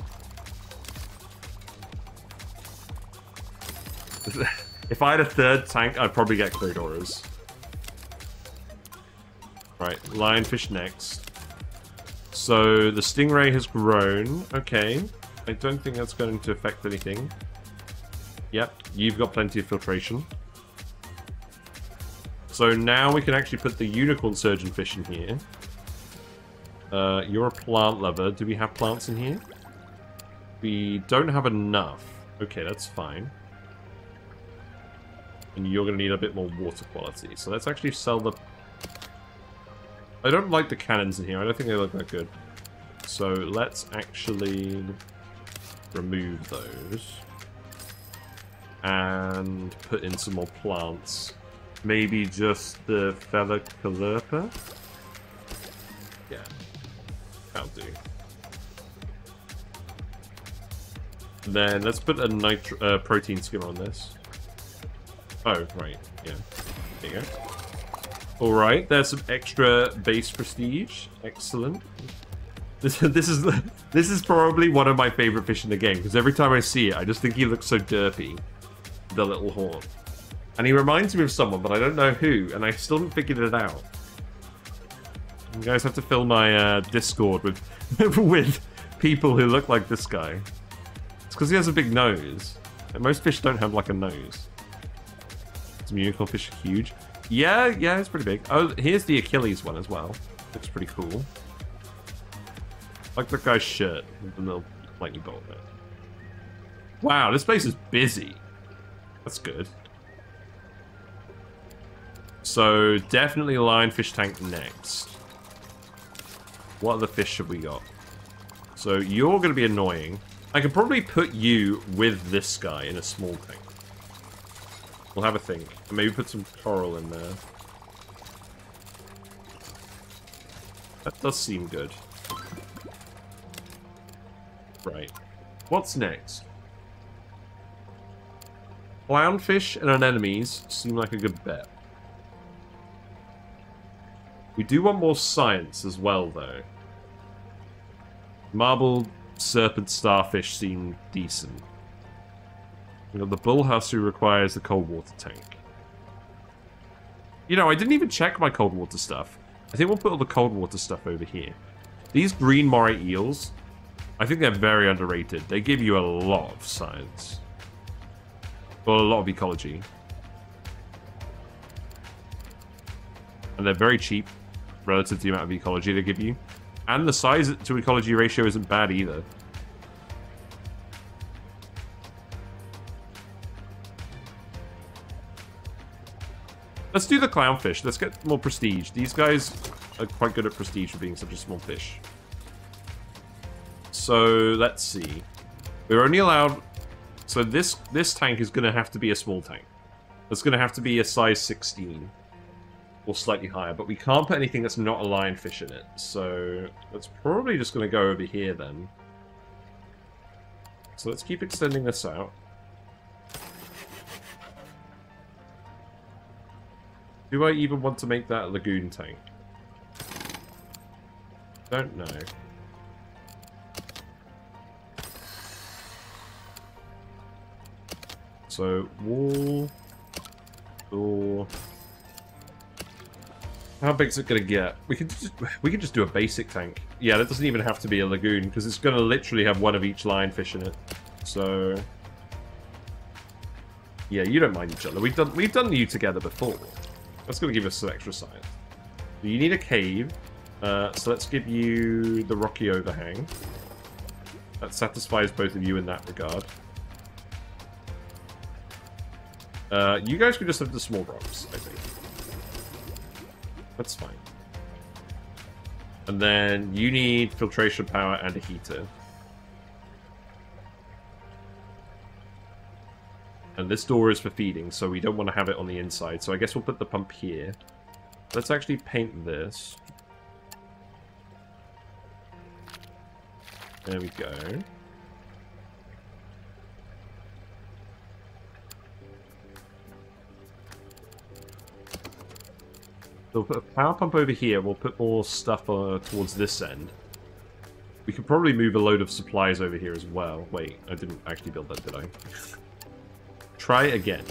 If I had a third tank, I'd probably get corridors. Right, lionfish next. So the stingray has grown. Okay. I don't think that's going to affect anything. Yep, you've got plenty of filtration. So now we can actually put the unicorn surgeon fish in here. You're a plant lover. Do we have plants in here? We don't have enough. Okay, that's fine. And you're going to need a bit more water quality. So let's actually sell the... I don't like the cannons in here. I don't think they look that good. So let's actually remove those. And put in some more plants. Maybe just the feather calerpa? Yeah. That'll do. And then let's put a protein skim on this. Oh, right, yeah. There you go. Alright, there's some extra base prestige. Excellent. This is probably one of my favourite fish in the game, because every time I see it, I just think he looks so derpy. The little horn. And he reminds me of someone, but I don't know who, and I still haven't figured it out. You guys have to fill my Discord with, with people who look like this guy. It's because he has a big nose. And most fish don't have, like, a nose. Some unicorn fish are huge. Yeah, yeah, it's pretty big. Oh, here's the Achilles one as well. Looks pretty cool. I like that guy's shirt with the little lightning bolt there. Wow, this place is busy. That's good. So, definitely lionfish tank next. What other fish have we got? So, you're going to be annoying. I could probably put you with this guy in a small tank. We'll have a think. And maybe put some coral in there. That does seem good. Right. What's next? Clownfish and anemones seem like a good bet. We do want more science as well, though. Marble serpent starfish seem decent. You know, the bullhouse who requires the cold water tank. You know, I didn't even check my cold water stuff. I think we'll put all the cold water stuff over here. These green moray eels, I think they're very underrated. They give you a lot of science. Well, a lot of ecology. And they're very cheap. Relative to the amount of ecology they give you. And the size to ecology ratio isn't bad either. Let's do the clownfish. Let's get more prestige. These guys quite good at prestige for being such a small fish. So let's see. We're only allowed. So this tank is going to have to be a small tank. It's going to have to be a size 16 or slightly higher. But we can't put anything that's not a lionfish in it. So that's probably just going to go over here then. So let's keep extending this out. Do I even want to make that lagoon tank? Don't know. So, wall, door. How big is it going to get? We could just do a basic tank. Yeah, that doesn't even have to be a lagoon, because it's going to literally have one of each lionfish in it. So, yeah, you don't mind each other. We've done you together before. That's going to give us some extra science. You need a cave, so let's give you the rocky overhang. That satisfies both of you in that regard. You guys could just have the small rocks, I think. That's fine. And then you need filtration power and a heater. And this door is for feeding, so we don't want to have it on the inside. So I guess we'll put the pump here. Let's actually paint this. There we go. We'll put a power pump over here. We'll put more stuff towards this end. We could probably move a load of supplies over here as well. Wait, I didn't actually build that, did I? Try again.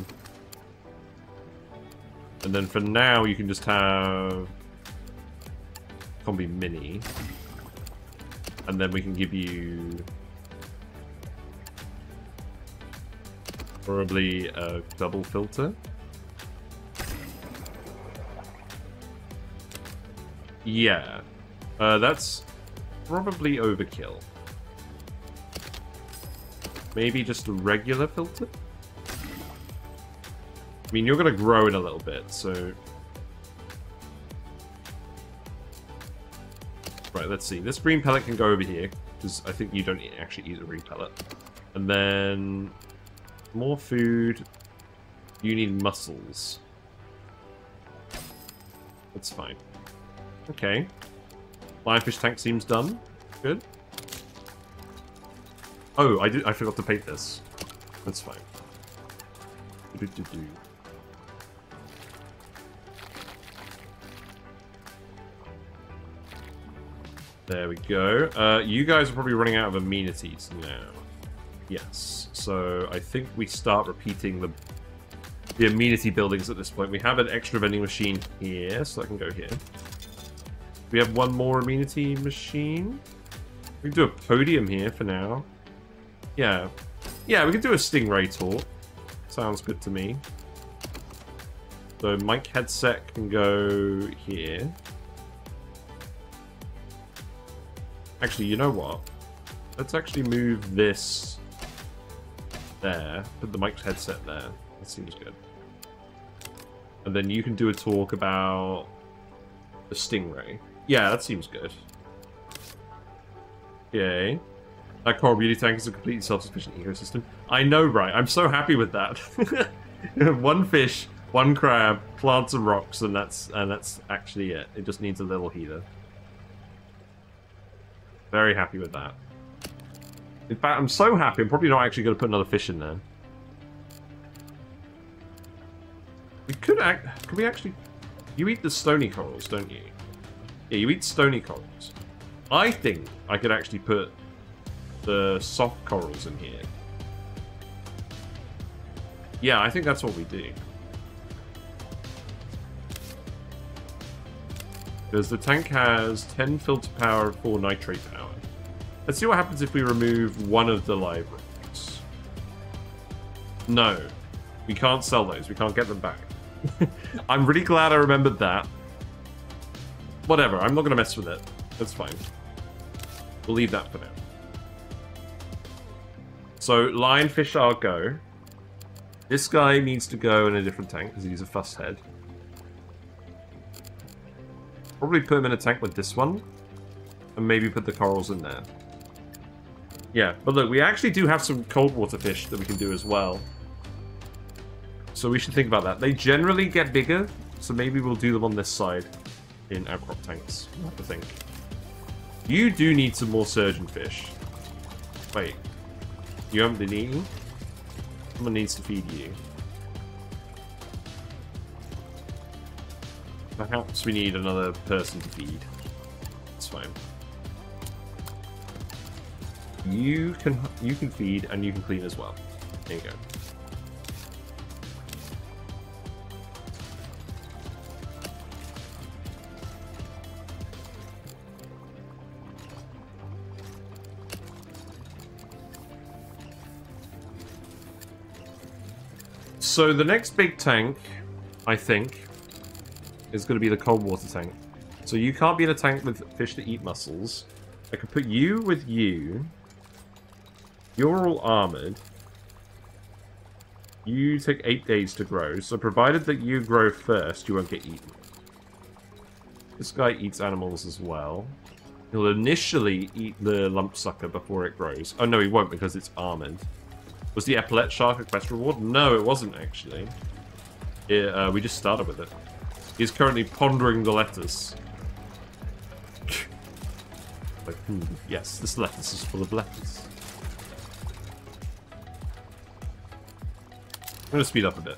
And then for now, you can just have Combi Mini. And then we can give you probably a double filter. Yeah. That's probably overkill. Maybe just a regular filter? I mean, you're going to grow in a little bit, so... Right, let's see. This green pellet can go over here, because I think you don't actually eat a green pellet. And then... more food. You need mussels. That's fine. Okay. Lionfish tank seems done. Good. Oh, I forgot to paint this. That's fine. Do-do-do-do. There we go. You guys are probably running out of amenities now. Yes. So I think we start repeating the amenity buildings at this point. We have an extra vending machine here, so I can go here. We have one more amenity machine. We can do a podium here for now. Yeah. Yeah, we can do a stingray tour. Sounds good to me. So mic headset can go here. Actually, you know what? Let's actually move this there. Put the mic headset there. That seems good. And then you can do a talk about the stingray. Yeah, that seems good. Yay. That coral beauty tank is a completely self-sufficient ecosystem. I know, right? I'm so happy with that. One fish, one crab, plants and rocks, and that's actually it. It just needs a little heater. Very happy with that. In fact, I'm so happy, I'm probably not actually going to put another fish in there. We could act... Can we actually... You eat the stony corals, don't you? Yeah, you eat stony corals. I think I could actually put the soft corals in here. Yeah, I think that's what we do. Because the tank has 10 filter power and 4 nitrate power. Let's see what happens if we remove one of the live rocks. No. We can't sell those. We can't get them back. I'm really glad I remembered that. Whatever. I'm not going to mess with it. That's fine. We'll leave that for now. So, lionfish are go. This guy needs to go in a different tank because he's a fusshead. Probably permanent tank with this one. And maybe put the corals in there. Yeah, but look, we actually do have some cold water fish that we can do as well. So we should think about that. They generally get bigger, so maybe we'll do them on this side in our crop tanks, I think. You do need some more surgeon fish. Wait. You haven't been eating? Someone needs to feed you. Perhaps we need another person to feed. It's fine. You can feed and you can clean as well. There you go. So the next big tank, I think, is going to be the cold water tank. So you can't be in a tank with fish that eat mussels. I can put you with you. You're all armored. You take 8 days to grow, so provided that you grow first, you won't get eaten. This guy eats animals as well. He'll initially eat the lump sucker before it grows. Oh no, he won't because it's armored. Was the epaulette shark a quest reward? No, it wasn't actually. It, we just started with it. He's currently pondering the lettuce. Like, yes, this lettuce is full of lettuce. I'm going to speed up a bit.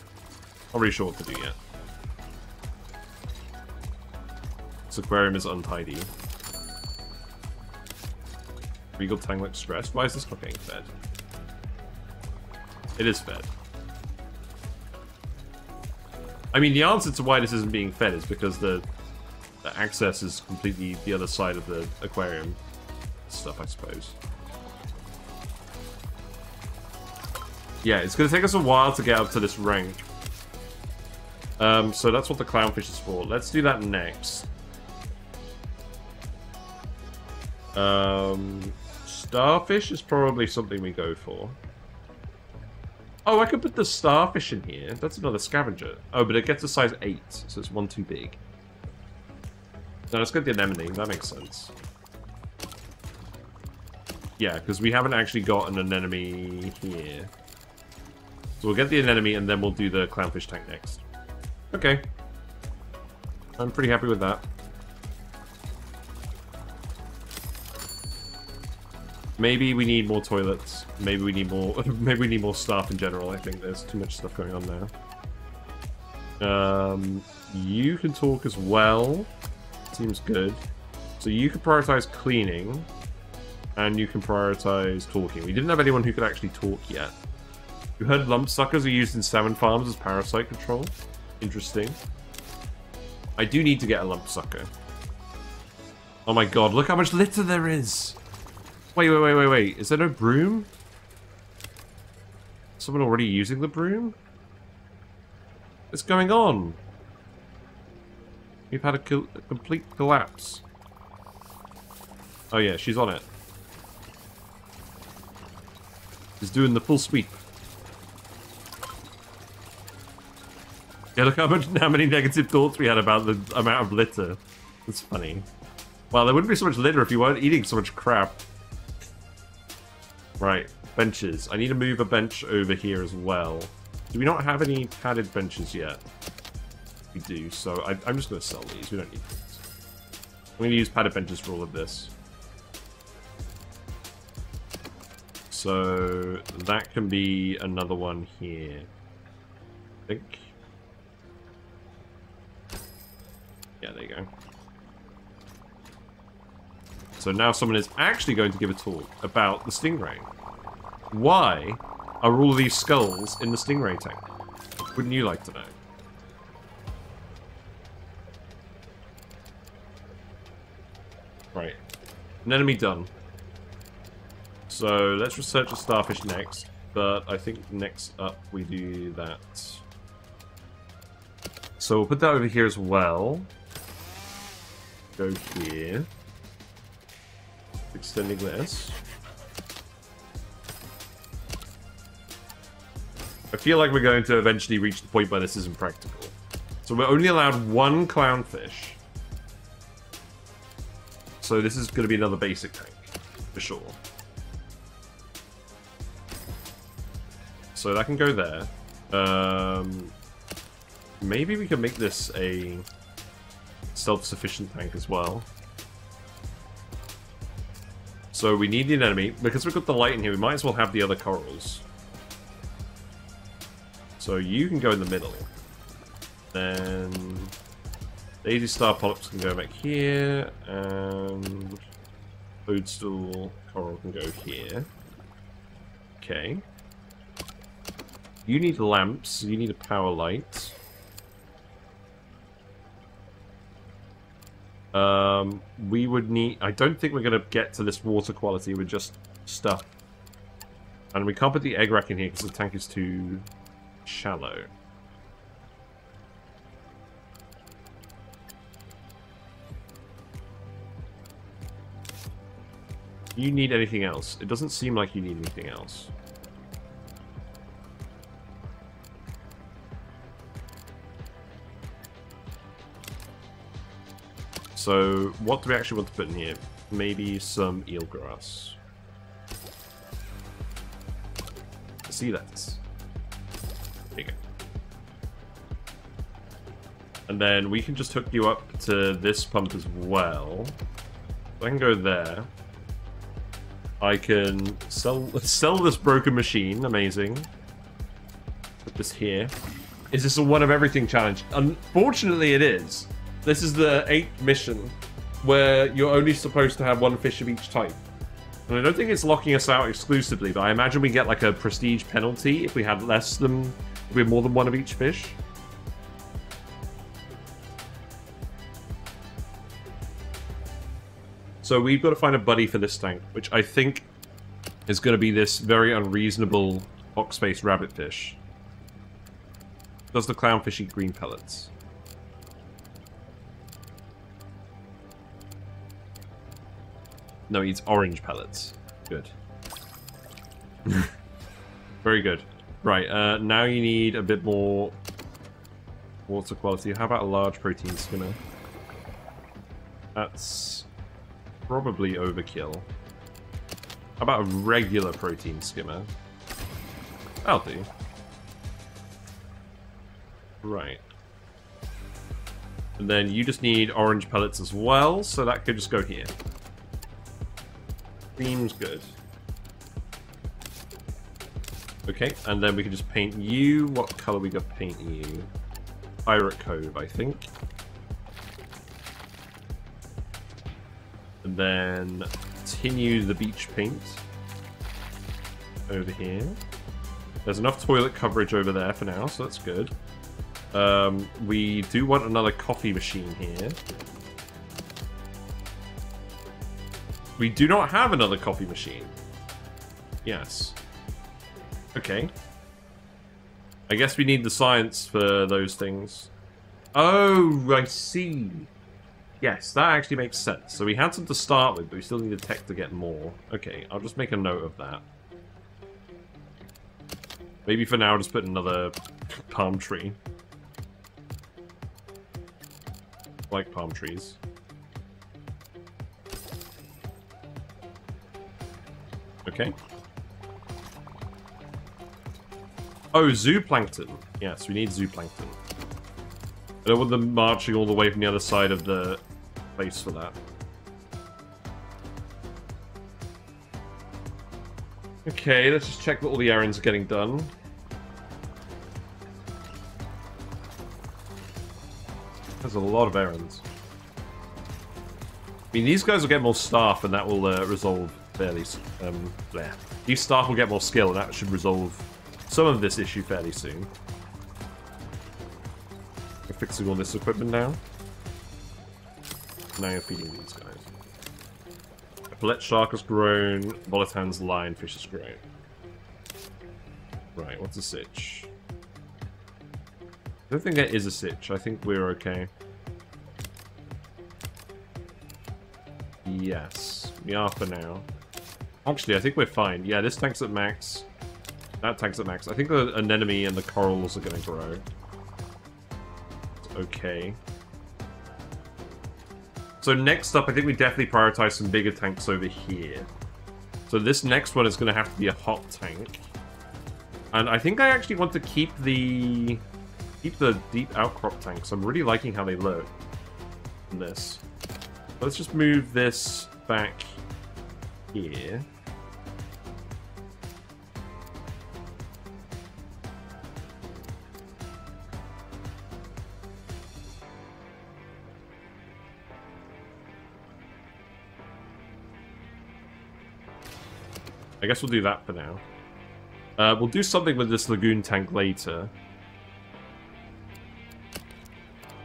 Not really sure what to do yet. This aquarium is untidy. Regal Tang looks stressed. Why is this not getting fed? It is fed. I mean, the answer to why this isn't being fed is because the access is completely the other side of the aquarium stuff, I suppose. Yeah, it's going to take us a while to get up to this rank. So that's what the clownfish is for. Let's do that next. Starfish is probably something we go for. Oh, I could put the starfish in here. That's another scavenger. Oh, but it gets a size 8, so it's one too big. No, let's get the anemone. That makes sense. Yeah, because we haven't actually got an anemone here. So we'll get the anemone and then we'll do the clownfish tank next. Okay. I'm pretty happy with that. Maybe we need more toilets. Maybe we need more staff in general. I think there's too much stuff going on there. You can talk as well. Seems good. So you can prioritize cleaning and you can prioritize talking. We didn't have anyone who could actually talk yet. You heard lump suckers are used in salmon farms as parasite control. Interesting. I do need to get a lump sucker. Oh my god, look how much litter there is! Wait. Is there no broom? Is someone already using the broom? What's going on? We've had a complete collapse. Oh yeah, she's on it. She's doing the full sweep. Yeah, look how many negative thoughts we had about the amount of litter. That's funny. Well, there wouldn't be so much litter if you weren't eating so much crap. Right, benches. I need to move a bench over here as well. Do we not have any padded benches yet? We do, so I'm just going to sell these. We don't need these. I'm going to use padded benches for all of this. So that can be another one here. I think. Yeah, there you go. So now someone is actually going to give a talk about the stingray. Why are all these skulls in the stingray tank? Wouldn't you like to know? Right. An enemy done. So let's research a starfish next. But I think next up we do that. So we'll put that over here as well. Go here. Extending this. I feel like we're going to eventually reach the point where this isn't practical. So we're only allowed one clownfish. so this is going to be another basic tank, for sure. So that can go there. Maybe we can make this a self-sufficient tank as well. So we need an enemy. Because we've got the light in here, we might as well have the other corals. So you can go in the middle. Then Daisy Star Polyps can go back here, and Foodstool Coral can go here. Okay. You need lamps, you need a power light. We would need... I don't think we're going to get to this water quality with just stuff. And we can't put the egg rack in here because the tank is too shallow. Do you need anything else? It doesn't seem like you need anything else. So, what do we actually want to put in here? Maybe some eelgrass. See that? There you go. And then we can just hook you up to this pump as well. I can go there. I can sell this broken machine. Amazing. Put this here. Is this a one of everything challenge? Unfortunately, it is. This is the 8th mission where you're only supposed to have one fish of each type. And I don't think it's locking us out exclusively, but I imagine we get like a prestige penalty if we had less than... if we had more than one of each fish. So we've got to find a buddy for this tank, which I think is going to be this very unreasonable fox-faced rabbit fish. Does the clownfish eat green pellets? No, it eats orange pellets. Good. Very good. Right, now you need a bit more water quality. How about a large protein skimmer? That's... probably overkill. How about a regular protein skimmer? That'll do. Right. And then you just need orange pellets as well, so that could just go here. Seems good. Okay, and then we can just paint you. What color we got painting you? Pirate Cove, I think. And then continue the beach paint over here. There's enough toilet coverage over there for now, so that's good. We do want another coffee machine here. We do not have another coffee machine. Yes. Okay. I guess we need the science for those things. Oh, I see. Yes, that actually makes sense. So we had some to start with, but we still need a tech to get more. Okay, I'll just make a note of that. Maybe for now, I'll just put another palm tree. I like palm trees. Okay. Oh, zooplankton. Yes, we need zooplankton. I don't want them marching all the way from the other side of the... place for that. Okay, let's just check that all the errands are getting done. There's a lot of errands. I mean, these guys will get more staff and that will resolve fairly soon. These staff will get more skill and that should resolve some of this issue fairly soon. We're fixing all this equipment now. Now you're feeding these guys. Epaulette shark has grown. Volatan's lionfish has grown. Right, what's a sitch? I don't think there is a sitch. I think we're okay. Yes, we are for now. Actually, I think we're fine. Yeah, this tank's at max. That tank's at max. I think the anemone and the corals are going to grow. It's okay. So next up, I think we definitely prioritize some bigger tanks over here. So this next one is going to have to be a hot tank. And I think I actually want to keep the deep outcrop tanks. I'm really liking how they look in this. Let's just move this back here. I guess we'll do that for now. We'll do something with this lagoon tank later.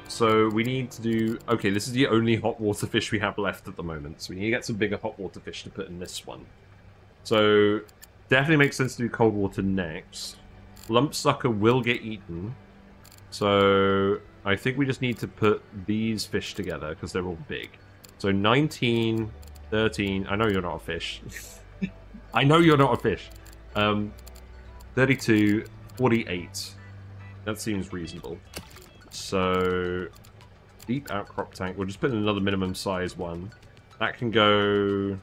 So we need to do... Okay, this is the only hot water fish we have left at the moment. So we need to get some bigger hot water fish to put in this one. So definitely makes sense to do cold water next. Lump sucker will get eaten. So I think we just need to put these fish together because they're all big. So 19, 13... I know you're not a fish. I know you're not a fish. 32, 48. That seems reasonable. So, deep outcrop tank. We'll just put in another minimum size one. That can go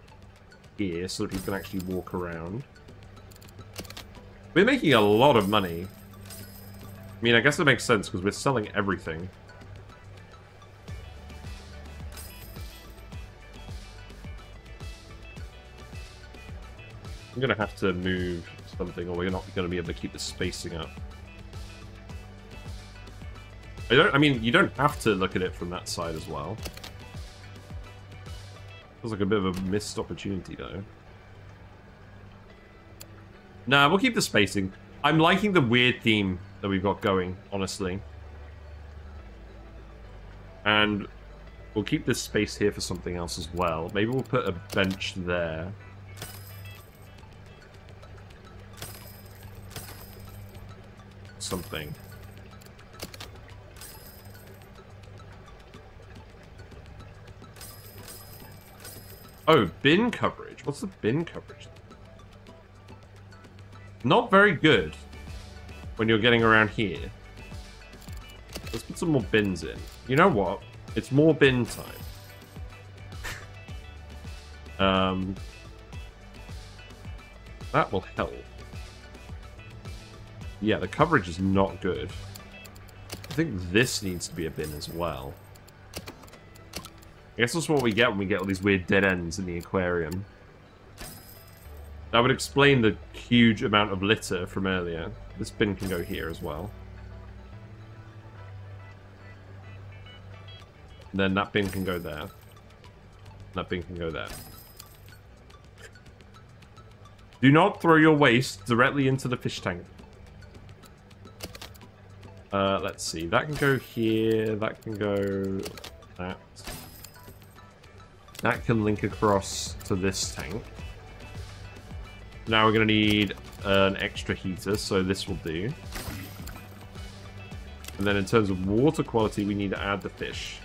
here so that you can actually walk around. We're making a lot of money. I mean, I guess it makes sense because we're selling everything. I'm going to have to move something or we're not going to be able to keep the spacing up. I mean, you don't have to look at it from that side as well. Feels like a bit of a missed opportunity though. Nah, we'll keep the spacing. I'm liking the weird theme that we've got going, honestly. And we'll keep this space here for something else as well. Maybe we'll put a bench there. Something. Oh, bin coverage. What's the bin coverage? Not very good when you're getting around here. Let's put some more bins in. You know what? It's more bin time. That will help. Yeah, the coverage is not good. I think this needs to be a bin as well. I guess that's what we get when we get all these weird dead ends in the aquarium. That would explain the huge amount of litter from earlier. This bin can go here as well. And then that bin can go there. That bin can go there. Do not throw your waste directly into the fish tank. Let's see. That can go here. That can go... that. That can link across to this tank. Now we're going to need an extra heater, so this will do. And then in terms of water quality, we need to add the fish.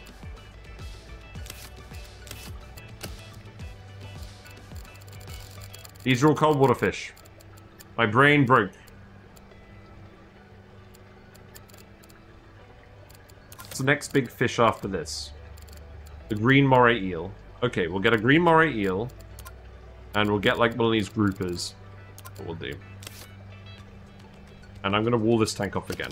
These are all cold water fish. My brain broke. The next big fish after this, the green moray eel. Okay, we'll get a green moray eel and we'll get like one of these groupers. What we'll do, and I'm gonna wall this tank off again.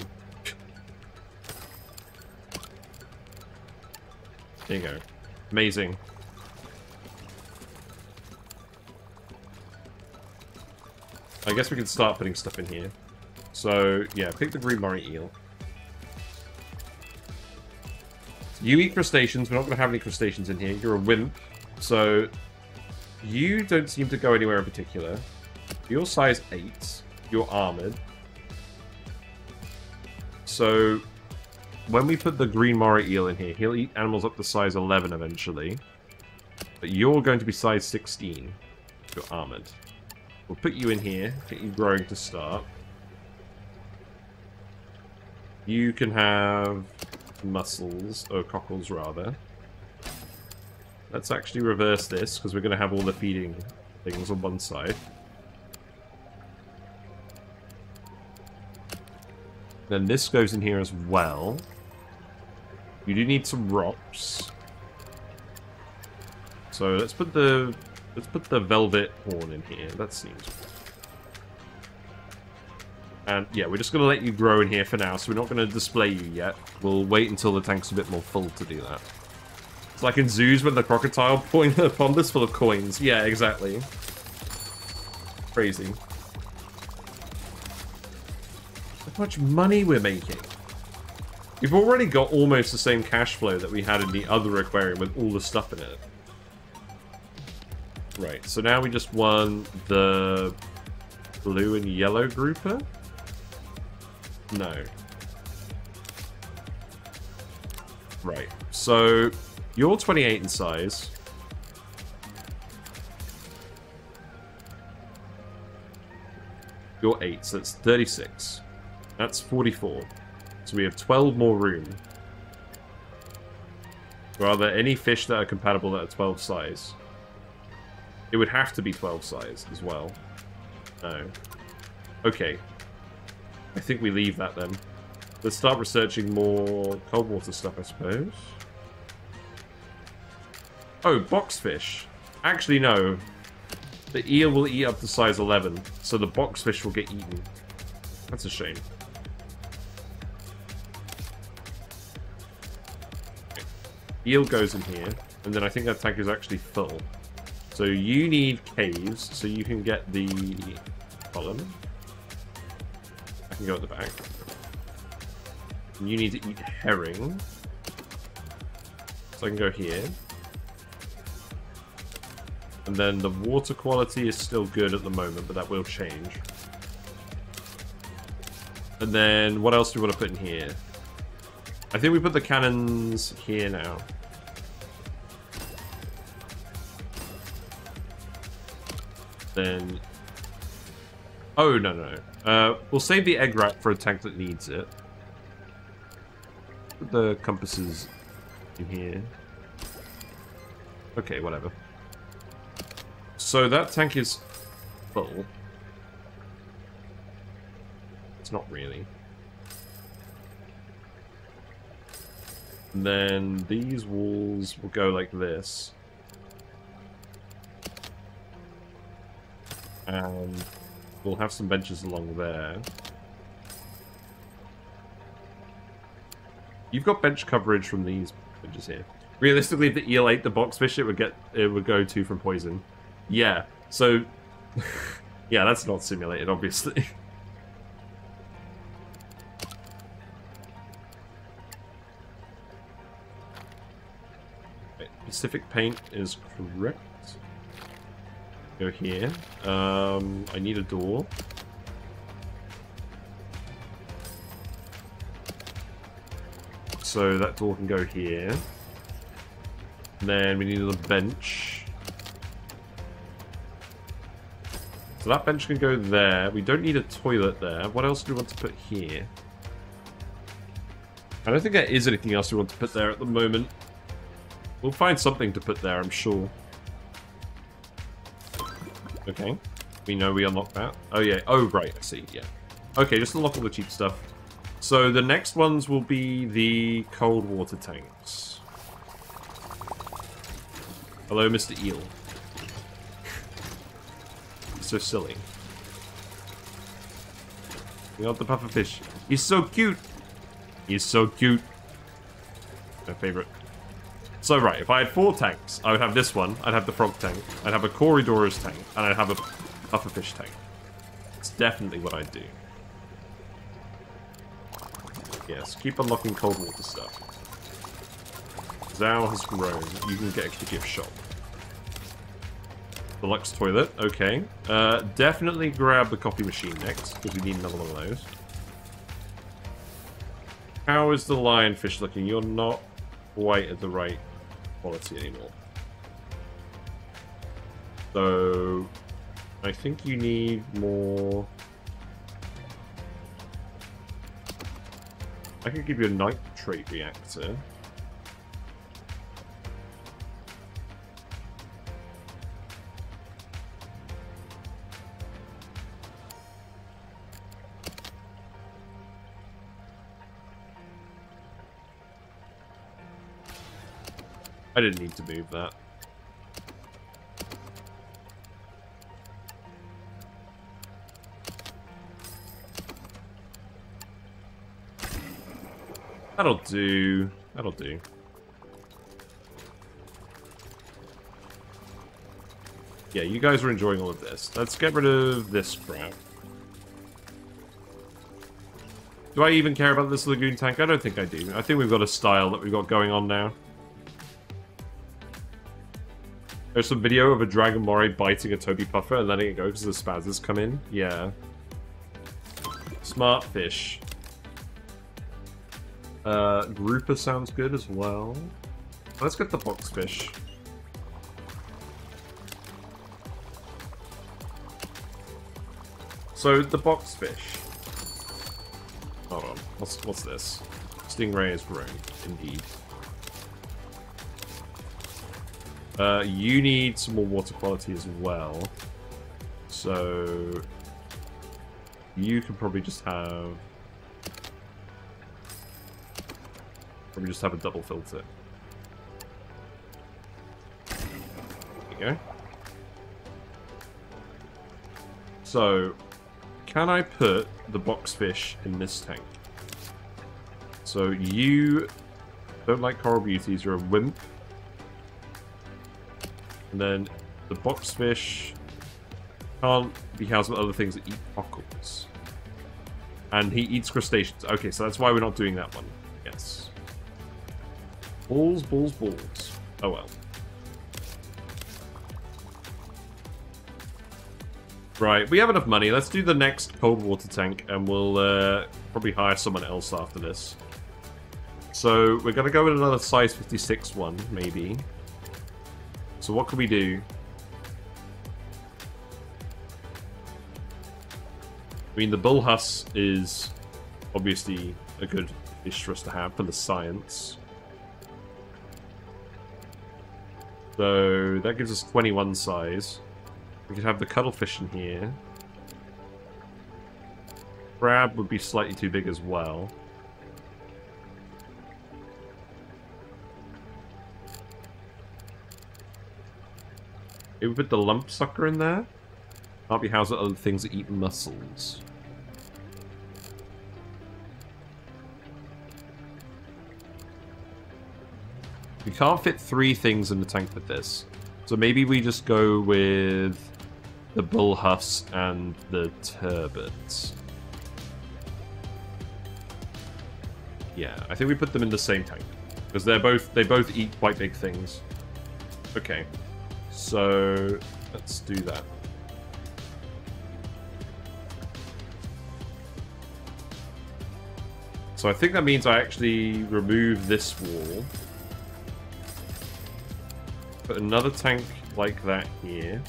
There you go. Amazing. I guess we can start putting stuff in here. So yeah, pick the green moray eel. You eat crustaceans. We're not going to have any crustaceans in here. You're a wimp. So you don't seem to go anywhere in particular. You're size 8. You're armored. So when we put the green moray eel in here, he'll eat animals up to size 11 eventually. But you're going to be size 16. You're armored. We'll put you in here. Get you growing to start. You can have... mussels, or cockles rather. Let's actually reverse this because we're going to have all the feeding things on one side. Then this goes in here as well. You do need some rocks. So let's put the velvet horn in here. That seems good. And yeah, we're just going to let you grow in here for now, so we're not going to display you yet. We'll wait until the tank's a bit more full to do that. It's like in zoos when the crocodile points at a pond that's full of coins. Yeah, exactly. Crazy. Look how much money we're making. We've already got almost the same cash flow that we had in the other aquarium with all the stuff in it. Right, so now we just won the blue and yellow grouper. No. Right. So you're 28 in size. You're 8, so that's 36. That's 44. So we have 12 more room. Are there any fish that are compatible at a 12 size? It would have to be 12 size as well. No. Okay. I think we leave that then. Let's start researching more cold water stuff, I suppose. Oh, boxfish. Actually, no. The eel will eat up to size 11, so the boxfish will get eaten. That's a shame. Okay. Eel goes in here, and then I think that tank is actually full. So you need caves, so you can get the column. I can go at the back. And you need to eat herring. So I can go here. And then the water quality is still good at the moment, but that will change. And then what else do we want to put in here? I think we put the cannons here now. Then... oh, no, no. We'll save the egg rack for a tank that needs it. Put the compasses in here. Okay, whatever. So that tank is full. It's not really. And then these walls will go like this. And we'll have some benches along there. You've got bench coverage from these benches here. Realistically, if the eel ate the boxfish, it would go 2 from poison. Yeah. So yeah, that's not simulated, obviously. Right, Pacific paint is correct. Go here. I need a door. So that door can go here. And then we need another bench. So that bench can go there. We don't need a toilet there. What else do we want to put here? I don't think there is anything else we want to put there at the moment. We'll find something to put there, I'm sure. Okay, we know we unlock that. Oh yeah, oh right, I see, yeah. Okay, just unlock all the cheap stuff. So the next ones will be the cold water tanks. Hello, Mr. Eel. So silly. We got the pufferfish. He's so cute. He's so cute. My favorite. So, right, if I had 4 tanks, I would have this one, I'd have the frog tank, I'd have a Corydoras tank, and I'd have a pufferfish tank. It's definitely what I'd do. Yes, keep unlocking cold water stuff. Zao has grown. You can get the gift shop. Deluxe toilet, okay. Definitely grab the copy machine next, because we need another one of those. How is the lionfish looking? You're not quite at the right quality anymore. So I think you need more. I could give you a nitrate reactor. I didn't need to move that. That'll do. That'll do. Yeah, you guys are enjoying all of this. Let's get rid of this crap. Do I even care about this lagoon tank? I don't think I do. I think we've got a style that we've got going on now. There's some video of a Dragon Moray biting a Toby Puffer and letting it go because the spazzes come in. Yeah. Smart fish. Grouper sounds good as well. Let's get the box fish. So, the box fish. Hold on. What's this? Stingray is grown. Indeed. You need some more water quality as well. So, you can probably just have... Probably just have a double filter. There you go. So... Can I put the box fish in this tank? So you don't like coral beauties, you're a wimp. And then the box fish can't be housed with other things that eat cockles. And he eats crustaceans. Okay, so that's why we're not doing that one. Yes. Balls, balls, balls. Oh well. Right, we have enough money. Let's do the next cold water tank, and we'll probably hire someone else after this. So, we're going to go with another size 56 one, maybe. So what can we do? I mean, the bullhuss is obviously a good fish for us to have for the science. So, that gives us 21 size. We could have the cuttlefish in here. Crab would be slightly too big as well. It would put the lump sucker in there. Can't be housed at other things that eat mussels. We can't fit 3 things in the tank with this. So maybe we just go with... the bullhuss and the turbot. Yeah, I think we put them in the same tank because they both eat quite big things. Okay, so let's do that. So I think that means I actually remove this wall, put another tank like that here.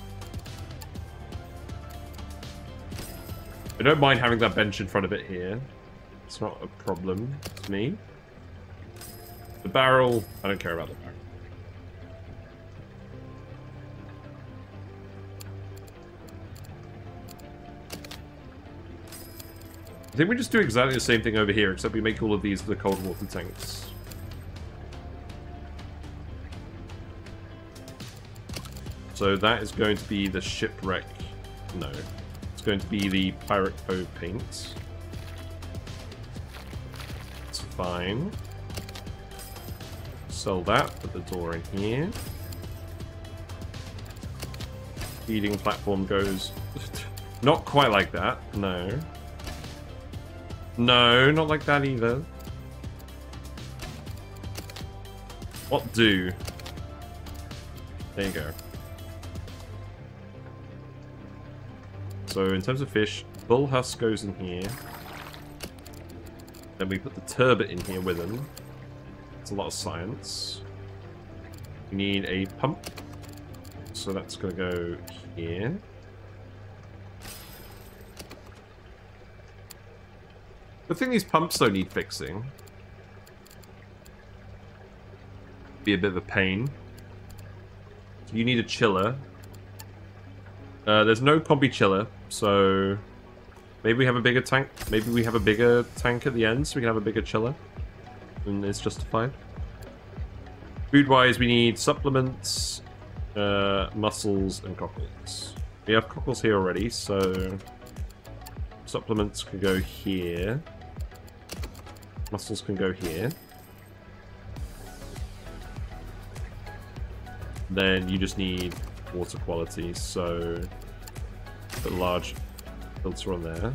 I don't mind having that bench in front of it here. It's not a problem to me. The barrel, I don't care about the barrel. I think we just do exactly the same thing over here, except we make all of these the cold water tanks. So that is going to be the shipwreck. No. Going to be the Pirate Cove paint. It's fine. Sell that, put the door in here. Feeding platform goes... not quite like that, no. No, not like that either. What do? There you go. So in terms of fish, bullhuss goes in here. Then we put the turbot in here with them. It's a lot of science. We need a pump. So that's going to go here. The thing is, pumps don't need fixing. Be a bit of a pain. So you need a chiller. There's no combi chiller, so maybe we have a bigger tank. Maybe we have a bigger tank at the end, so we can have a bigger chiller, and it's justified. Food-wise, we need supplements, mussels, and cockles. We have cockles here already, so supplements can go here. Mussels can go here. Then you just need water quality, so put a large filter on there.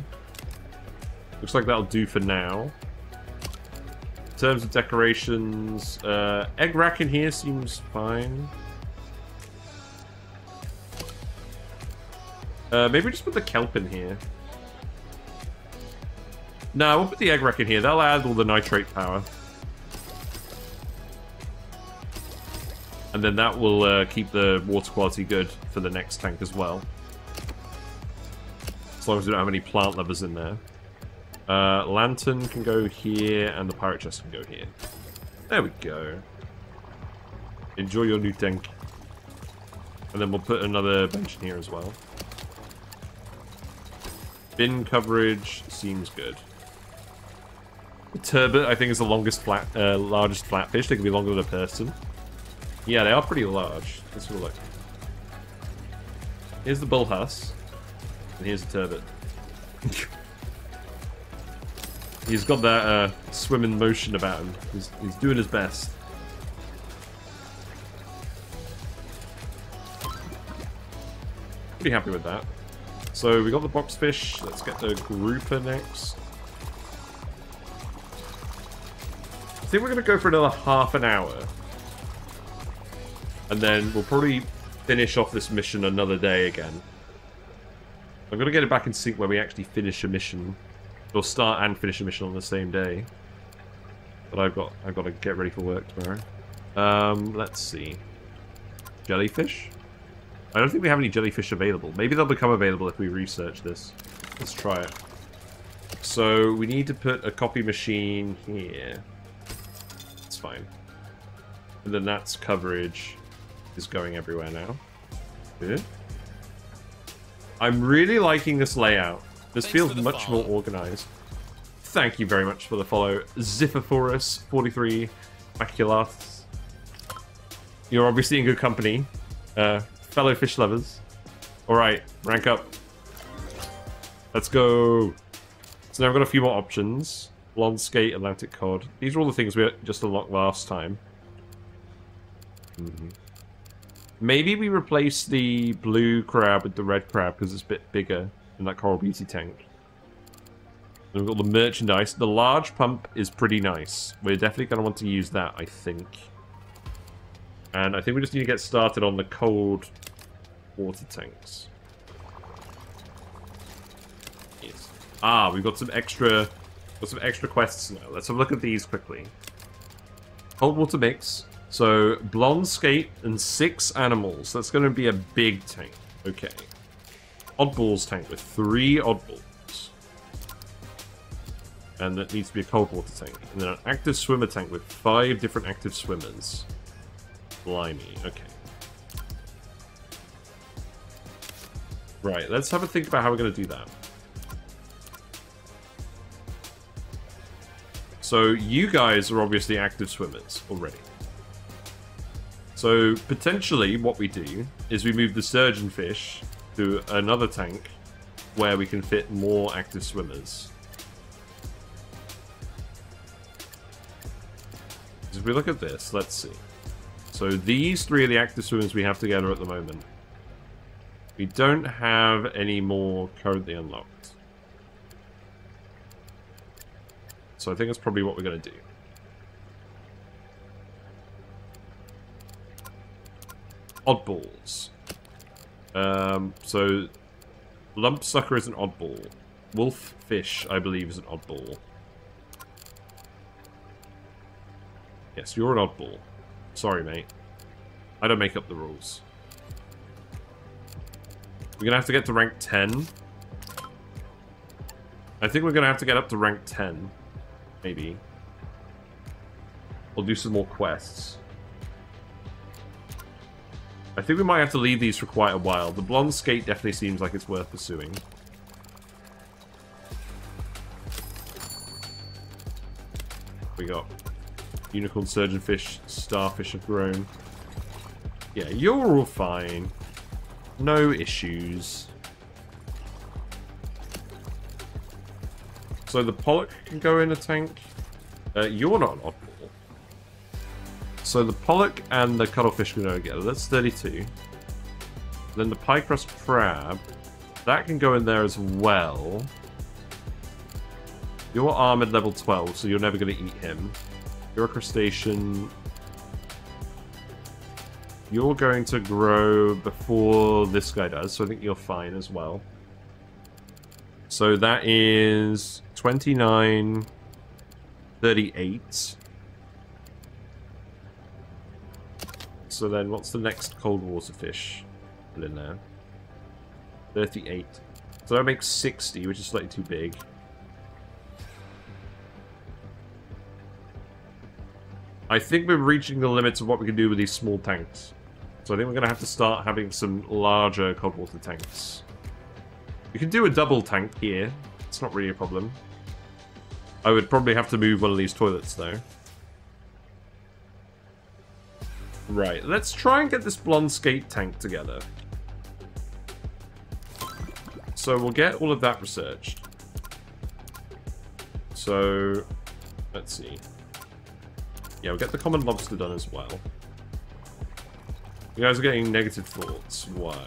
Looks like that'll do for now. In terms of decorations, egg rack in here seems fine. Maybe just put the kelp in here. No, we'll put the egg rack in here. That'll add all the nitrate power. And then that will keep the water quality good for the next tank as well. As long as we don't have any plant lovers in there. Lantern can go here, and the pirate chest can go here. There we go. Enjoy your new tank. And then we'll put another bench in here as well. Bin coverage seems good. The turbot, I think, is the largest flatfish. They can be longer than a person. Yeah, they are pretty large. Let's have a look. Here's the bullhuss. And here's the turbot. He's got that swimming motion about him. He's doing his best. Pretty happy with that. So we got the box fish. Let's get the grouper next. I think we're going to go for another half an hour. And then we'll probably finish off this mission another day again. I'm going to get it back in sync where we actually finish a mission. We'll start and finish a mission on the same day. But I've got to get ready for work tomorrow. Let's see. Jellyfish? I don't think we have any jellyfish available. Maybe they'll become available if we research this. Let's try it. So we need to put a copy machine here. That's fine. And then that's coverage is going everywhere now. Good. I'm really liking this layout. This feels much more organized. Thank you very much for the follow, Xiphophorus43, Maculatus. You're obviously in good company, fellow fish lovers. All right, rank up. Let's go. So now I've got a few more options: blonde skate, Atlantic cod. These are all the things we just unlocked last time. Maybe we replace the blue crab with the red crab because it's a bit bigger. In that coral beauty tank. Then we've got the merchandise. The large pump is pretty nice. We're definitely going to want to use that, I think. And I think we just need to get started on the cold water tanks. Yes. Ah, we've got some extra quests now. Let's have a look at these quickly. Cold water mix. So blonde skate and 6 animals. That's going to be a big tank. Okay. Oddballs tank with 3 oddballs. And that needs to be a cold water tank. And then an active swimmer tank with 5 different active swimmers. Blimey, okay. Right, let's have a think about how we're going to do that. So you guys are obviously active swimmers already. So potentially what we do is we move the surgeonfish to another tank where we can fit more active swimmers. If we look at this, let's see. So these 3 are the active swimmers we have together at the moment. We don't have any more currently unlocked. So I think that's probably what we're going to do. Oddballs. So lump sucker is an oddball. Wolf fish, I believe, is an oddball. Yes, you're an oddball. Sorry, mate. I don't make up the rules. We're gonna have to get to rank 10. I think we're gonna have to get up to rank 10. Maybe. We'll do some more quests. I think we might have to leave these for quite a while. The blonde skate definitely seems like it's worth pursuing. We got unicorn, surgeonfish, starfish have grown. Yeah, you're all fine. No issues. So the pollock can go in a tank. You're not an oddball. So the pollock and the cuttlefish can go together. That's 32. Then the piecrust crab. That can go in there as well. You're armored level 12, so you're never going to eat him. You're a crustacean. You're going to grow before this guy does, so I think you're fine as well. So that is 29, 38. So then what's the next cold water fish? Put in there. 38. So that makes 60, which is slightly too big. I think we're reaching the limits of what we can do with these small tanks. So I think we're going to have to start having some larger cold water tanks. You can do a double tank here. It's not really a problem. I would probably have to move one of these toilets, though. Right, let's try and get this blonde skate tank together. So we'll get all of that researched. So, let's see. Yeah, we'll get the common lobster done as well. You guys are getting negative thoughts. Why?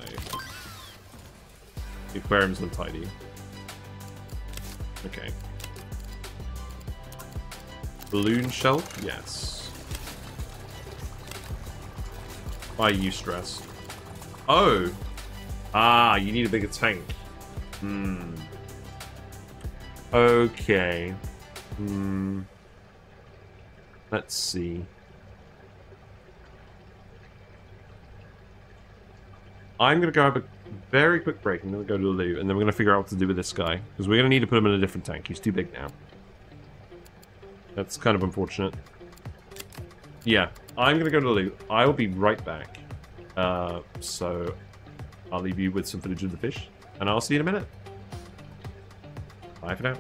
The aquarium's untidy. Okay. Balloon shelf? Yes. Why are you stressed? Oh! Ah, you need a bigger tank. Hmm. Okay. Hmm. Let's see. I'm going to go have a very quick break. I'm going to go to Lou, and then we're going to figure out what to do with this guy. Because we're going to need to put him in a different tank. He's too big now. That's kind of unfortunate. Yeah, I'm going to go to Lou. I'll be right back. So I'll leave you with some footage of the fish, and I'll see you in a minute. Bye for now.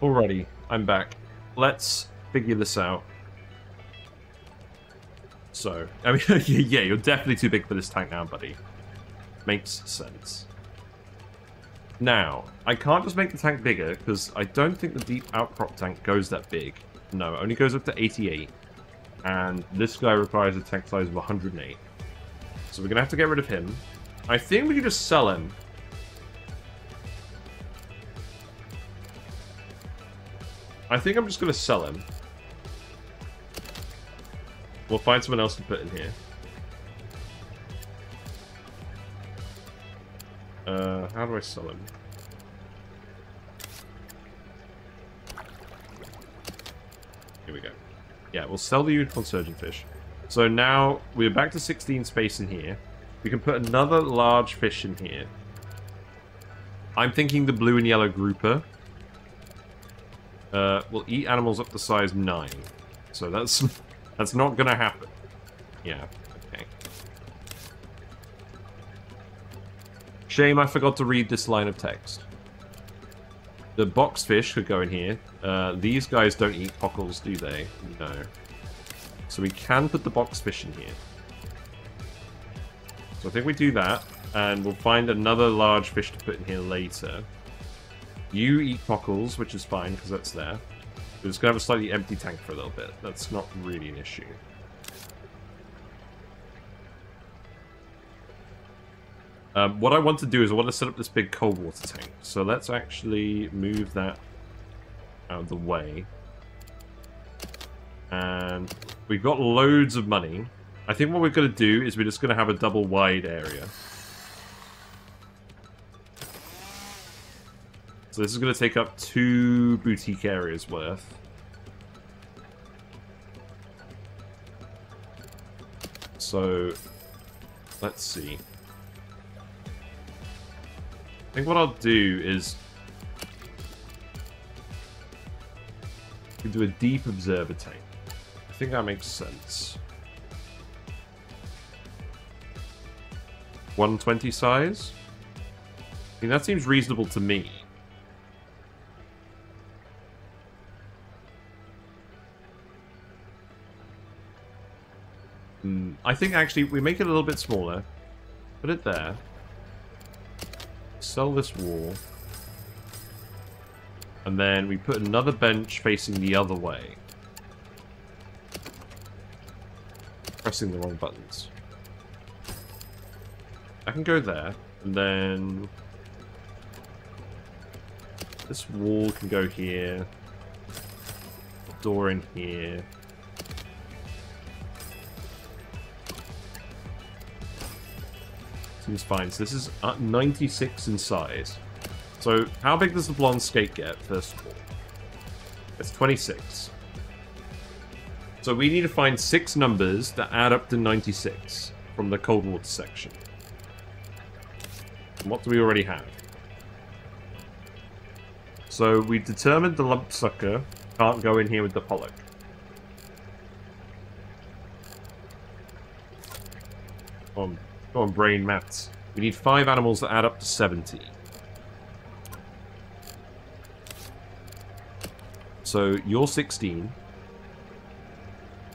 Alrighty, I'm back. Let's figure this out. So, I mean, yeah, you're definitely too big for this tank now, buddy. Makes sense. Now, I can't just make the tank bigger, because I don't think the deep outcrop tank goes that big. No, it only goes up to 88. And this guy requires a tank size of 108. So we're going to have to get rid of him. I think we can just sell him. I think I'm just going to sell him. We'll find someone else to put in here. How do I sell him? Here we go. Yeah, we'll sell the unicorn surgeon fish. So now we're back to 16 space in here. We can put another large fish in here. I'm thinking the blue and yellow grouper. We'll eat animals up to size 9. So that's not gonna happen. Yeah, okay. Shame I forgot to read this line of text. The box fish could go in here. These guys don't eat cockles, do they? No. So we can put the box fish in here. So I think we do that, and we'll find another large fish to put in here later. You eat cockles, which is fine, because that's there. We're just going to have a slightly empty tank for a little bit. That's not really an issue. What I want to do is I want to set up this big cold water tank. So let's actually move that out of the way. And we've got loads of money. I think what we're going to do is we're just going to have a double wide area. So this is going to take up 2 boutique areas worth. So, let's see. I think what I'll do is... we do a deep observer tank. I think that makes sense. 120 size? I mean, that seems reasonable to me. I think actually we make it a little bit smaller. Put it there. Sell this wall. And then we put another bench facing the other way. Pressing the wrong buttons. I can go there. And then... this wall can go here. Door in here. Seems fine. So this is at 96 in size. So how big does the blonde skate get, first of all? It's 26. So we need to find 6 numbers that add up to 96 from the cold water section. And what do we already have? So we determined the lump sucker can't go in here with the pollock. Go on, brain maths. We need 5 animals that add up to 70. So you're 16.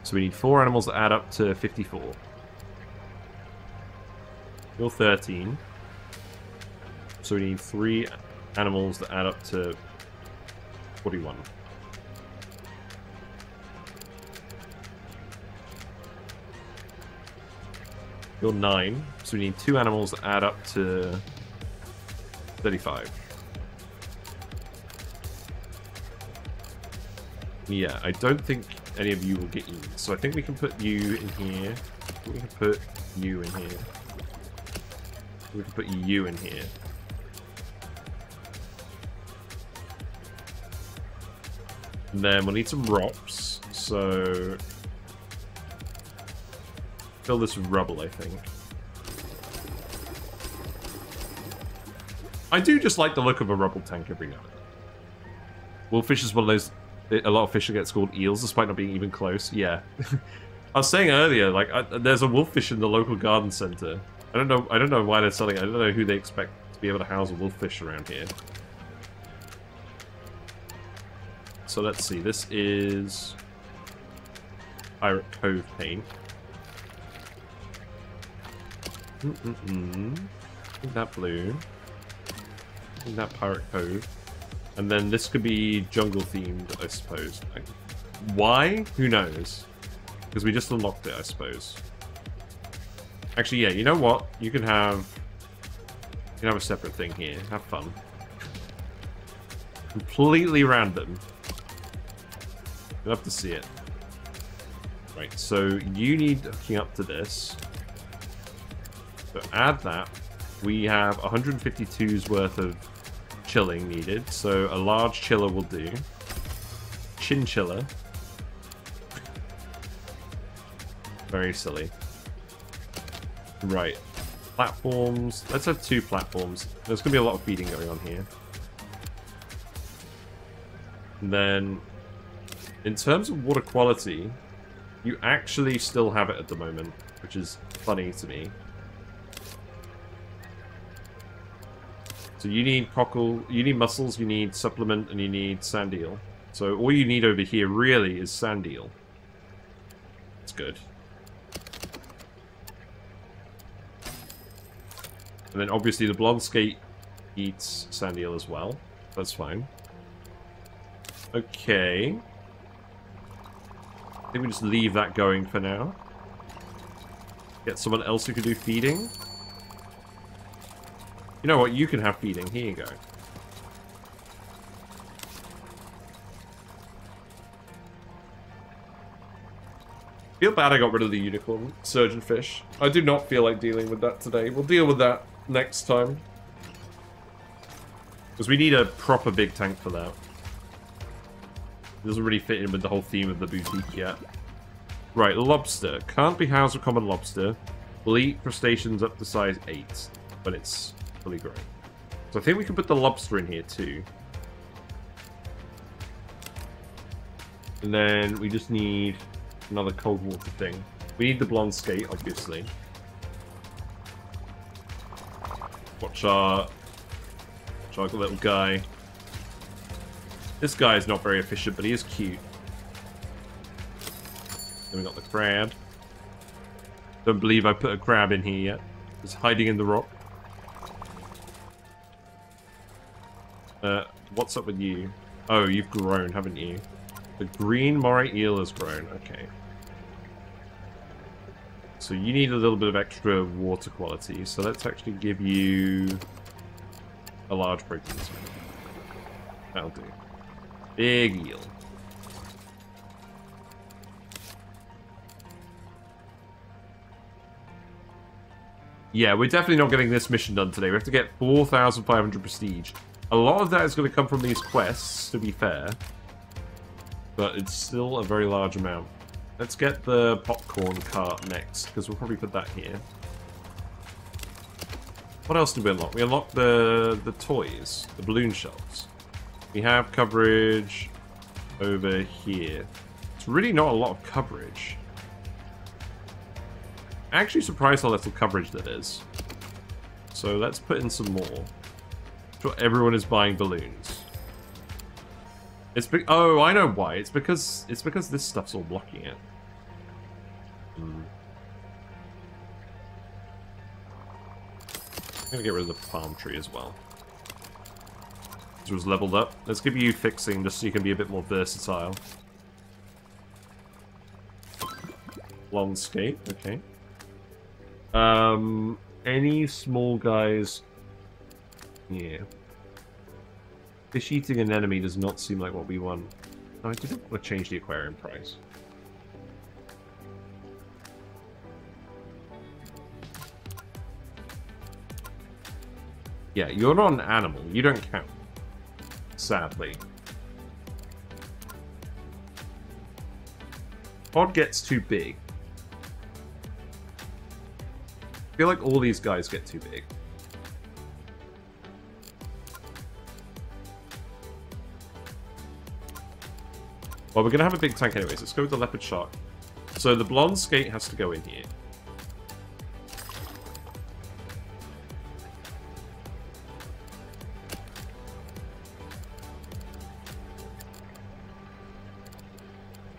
So we need 4 animals that add up to 54. You're 13. So we need 3 animals that add up to 41. You're 9, so we need 2 animals that add up to 35. Yeah, I don't think any of you will get eaten. So I think we can put you in here. We can put you in here. We can put you in here. And then we'll need some rocks, so... fill this with rubble, I think. I do just like the look of a rubble tank every now and then. Willfish is one of those... a lot of fish that gets called eels, despite not being even close. Yeah. I was saying earlier, like, there's a wolffish in the local garden centre. I don't know why they're selling it. I don't know who they expect to be able to house a wolffish around here. So let's see. This is... Pirate Cove paint. That blue. That Pirate Cove. And then this could be jungle themed, I suppose. Like, why? Who knows? Because we just unlocked it, I suppose. Actually, yeah, you know what? You can have a separate thing here. Have fun. Completely random. You'll have to see it. Right, so you need hooking up to this. So add that. We have 152's worth of chilling needed, so a large chiller will do. Chinchilla. Very silly. Right. Platforms. Let's have two platforms. There's going to be a lot of feeding going on here. And then, in terms of water quality, you actually still have it at the moment, which is funny to me. So you need cockle, you need mussels, you need supplement, and you need sand eel. So all you need over here really is sand eel. It's good. And then obviously the blonde skate eats sand eel as well. That's fine. Okay. I think we just leave that going for now. Get someone else who can do feeding. You know what? You can have feeding. Here you go. Feel bad I got rid of the unicorn surgeon fish. I do not feel like dealing with that today. We'll deal with that next time. Because we need a proper big tank for that. It doesn't really fit in with the whole theme of the boutique yet. Right, lobster. Can't be housed with common lobster. Will eat crustaceans up to size 8. But it's... fully grown. So I think we can put the lobster in here too. And then we just need another cold water thing. We need the blonde skate, obviously. Watch our little guy. This guy is not very efficient, but he is cute. Then we got the crab. Don't believe I put a crab in here yet. It's hiding in the rock. What's up with you? Oh, you've grown, haven't you? The green moray eel has grown. Okay. So you need a little bit of extra water quality. So let's actually give you a large protein scoop. That'll do. Big eel. Yeah, we're definitely not getting this mission done today. We have to get 4,500 prestige. A lot of that is going to come from these quests, to be fair. But it's still a very large amount. Let's get the popcorn cart next, because we'll probably put that here. What else did we unlock? We unlocked the toys, the balloon shelves. We have coverage over here. It's really not a lot of coverage. I'm actually surprised how little coverage that is. So let's put in some more. Everyone is buying balloons. It's oh, I know why. It's because this stuff's all blocking it. Mm. I'm gonna get rid of the palm tree as well. This was leveled up. Let's give you fixing just so you can be a bit more versatile. Blonde skate, okay. Any small guys. Yeah. Fish eating anemone does not seem like what we want. No, I didn't want to change the aquarium price. Yeah, you're not an animal. You don't count. Sadly. Pod gets too big. I feel like all these guys get too big. Well, we're going to have a big tank anyways. Let's go with the leopard shark. So the blonde skate has to go in here.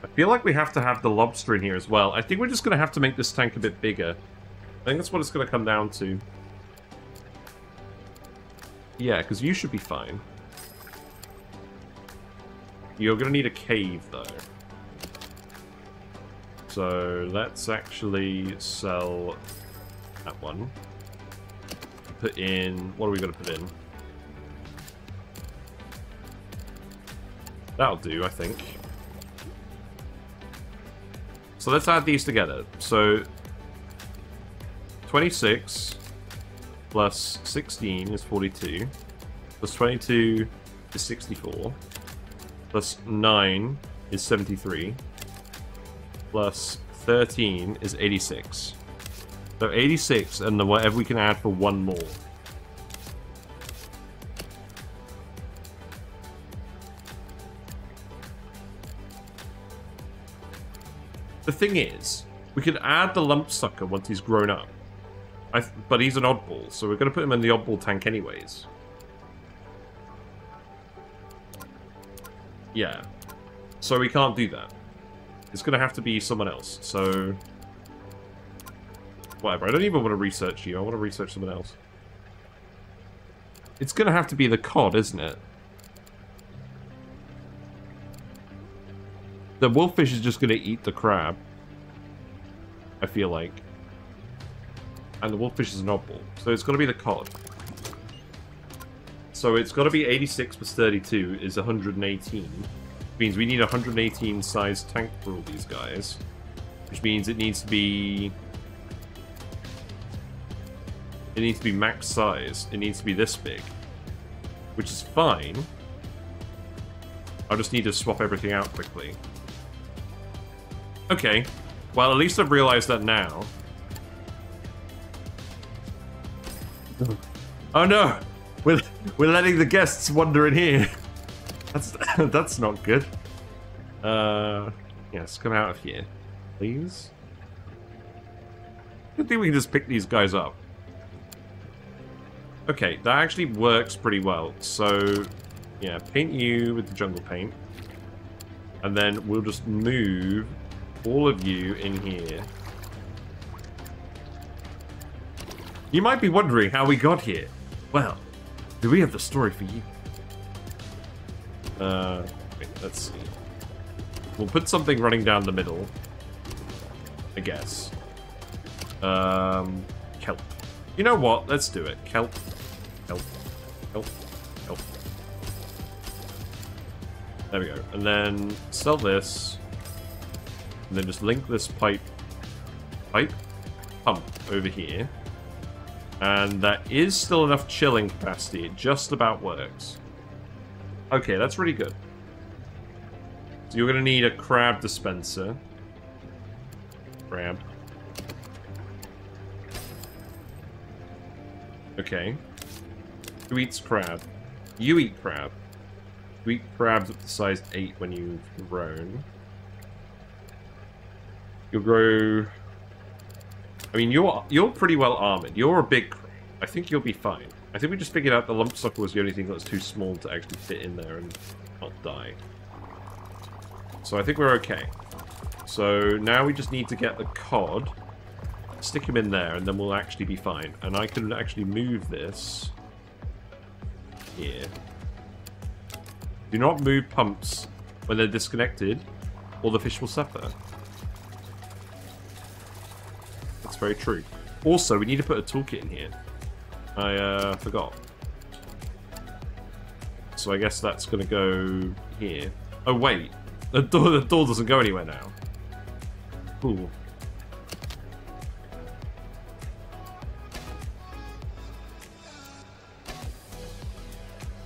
I feel like we have to have the lobster in here as well. I think we're just going to have to make this tank a bit bigger. I think that's what it's going to come down to. Yeah, because you should be fine. You're going to need a cave, though. So let's actually sell that one. Put in... what are we going to put in? That'll do, I think. So let's add these together. So 26 plus 16 is 42, plus 22 is 64, plus 9 is 73, plus 13 is 86. So 86 and then whatever we can add for one more. The thing is, we could add the lump sucker once he's grown up. But he's an oddball, so we're going to put him in the oddball tank anyways. Yeah. So we can't do that. It's going to have to be someone else, so... Whatever, I don't even want to research you, I want to research someone else. It's going to have to be the cod, isn't it? The wolffish is just going to eat the crab, I feel like. And the wolffish is an oddball. So it's going to be the cod. So it's got to be 86 plus 32 is 118. Which means we need 118 size tank for all these guys. Which means it needs to be... It needs to be max size. It needs to be this big. Which is fine. I just need to swap everything out quickly. Okay. Well, at least I've realized that now. Oh no! We're letting the guests wander in here. That's not good. Yes, come out of here, please. Good thing we can just pick these guys up. Okay, that actually works pretty well. So, yeah, paint you with the jungle paint, and then we'll just move all of you in here. You might be wondering how we got here. Well, do we have the story for you? Wait, let's see. We'll put something running down the middle, I guess. Kelp. You know what? Let's do it. Kelp. Kelp. Kelp. Kelp. There we go. And then sell this. And then just link this pipe. Pump over here. And that is still enough chilling capacity. It just about works. Okay, that's really good. So you're going to need a crab dispenser. Crab. Okay. Who eats crab? You eat crab. You eat crabs up to size 8 when you've grown. You'll grow... I mean, you're pretty well armored. You're a big crab. I think you'll be fine. I think we just figured out the lump sucker was the only thing that was too small to actually fit in there and not die. So I think we're okay. So now we just need to get the cod, stick him in there, and then we'll actually be fine. And I can actually move this here. Do not move pumps when they're disconnected, or the fish will suffer. That's very true. Also, we need to put a toolkit in here. I forgot. So I guess that's going to go here. Oh, wait. The door doesn't go anywhere now. Cool.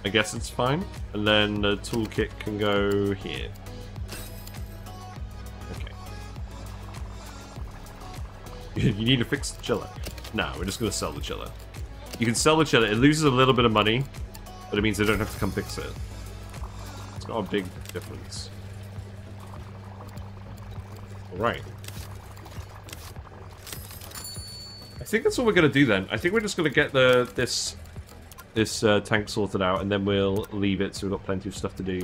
I guess it's fine. And then the toolkit can go here. You need to fix the chiller. No, we're just going to sell the chiller. You can sell the chiller. It loses a little bit of money, but it means they don't have to come fix it. It's not a big difference. Alright. I think that's all we're going to do then. I think we're just going to get this tank sorted out, and then we'll leave it so we've got plenty of stuff to do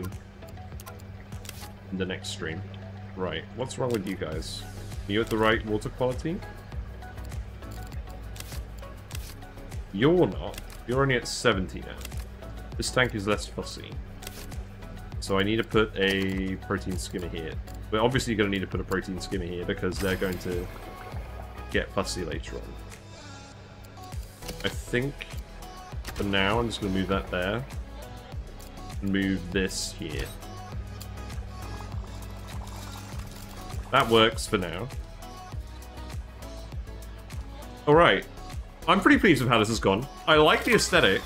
in the next stream. Right, what's wrong with you guys? Are you at the right water quality? You're not. You're only at 70 now. This tank is less fussy. So I need to put a protein skimmer here. We're obviously going to need to put a protein skimmer here because they're going to get fussy later on. I think for now I'm just going to move that there. Move this here. That works for now. Alright. I'm pretty pleased with how this has gone. I like the aesthetic.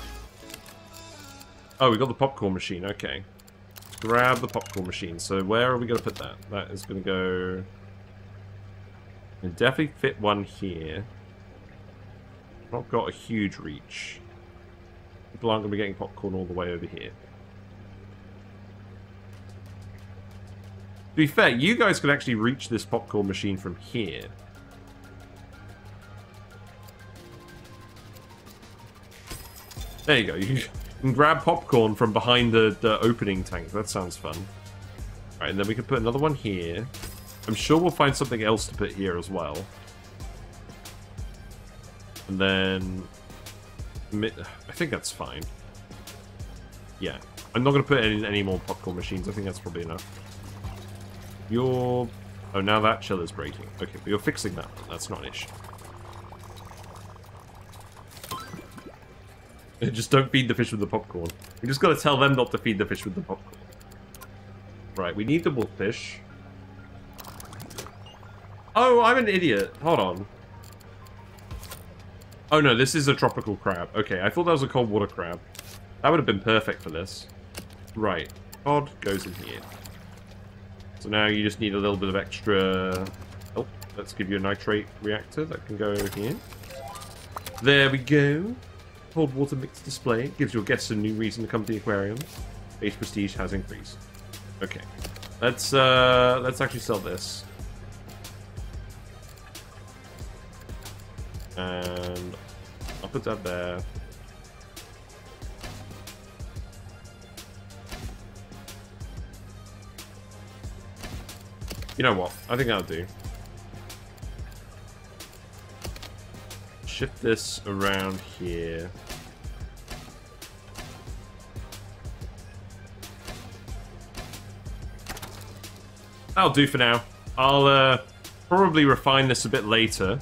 Oh, we got the popcorn machine. Okay. Let's grab the popcorn machine. So where are we going to put that? That is going to go... We'll definitely fit one here. Not got a huge reach. People aren't going to be getting popcorn all the way over here. To be fair, you guys could actually reach this popcorn machine from here. There you go. You can grab popcorn from behind the opening tank. That sounds fun. All right, and then we can put another one here. I'm sure we'll find something else to put here as well. And then... I think that's fine. Yeah. I'm not going to put any more popcorn machines. I think that's probably enough. You're... Oh, now that shell is breaking. Okay, but you're fixing that one. That's not an issue. Just don't feed the fish with the popcorn. We just got to tell them not to feed the fish with the popcorn. Right, we need the wolf fish. Oh, I'm an idiot. Hold on. Oh no, this is a tropical crab. Okay, I thought that was a cold water crab. That would have been perfect for this. Right, cod goes in here. So now you just need a little bit of extra... Oh, let's give you a nitrate reactor that can go here. There we go. Cold water mixed display. Gives your guests a new reason to come to the aquarium. Base prestige has increased. Okay. Let's actually sell this. And I'll put that there. You know what? I think that'll do. Shift this around here. That'll do for now. I'll probably refine this a bit later.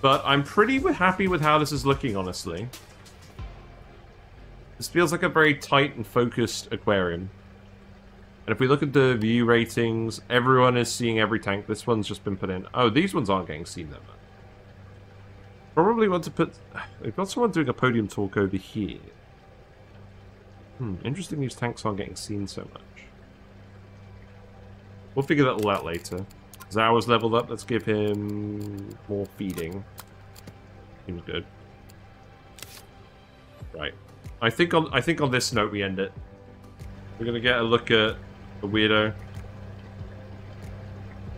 But I'm pretty happy with how this is looking, honestly. This feels like a very tight and focused aquarium. And if we look at the view ratings, everyone is seeing every tank. This one's just been put in. Oh, these ones aren't getting seen that much. Probably want to put... We've got someone doing a podium talk over here. Hmm, interesting these tanks aren't getting seen so much. We'll figure that all out later. Zawa's leveled up. Let's give him more feeding. Seems good. Right. I think on this note we end it. We're gonna get a look at the weirdo.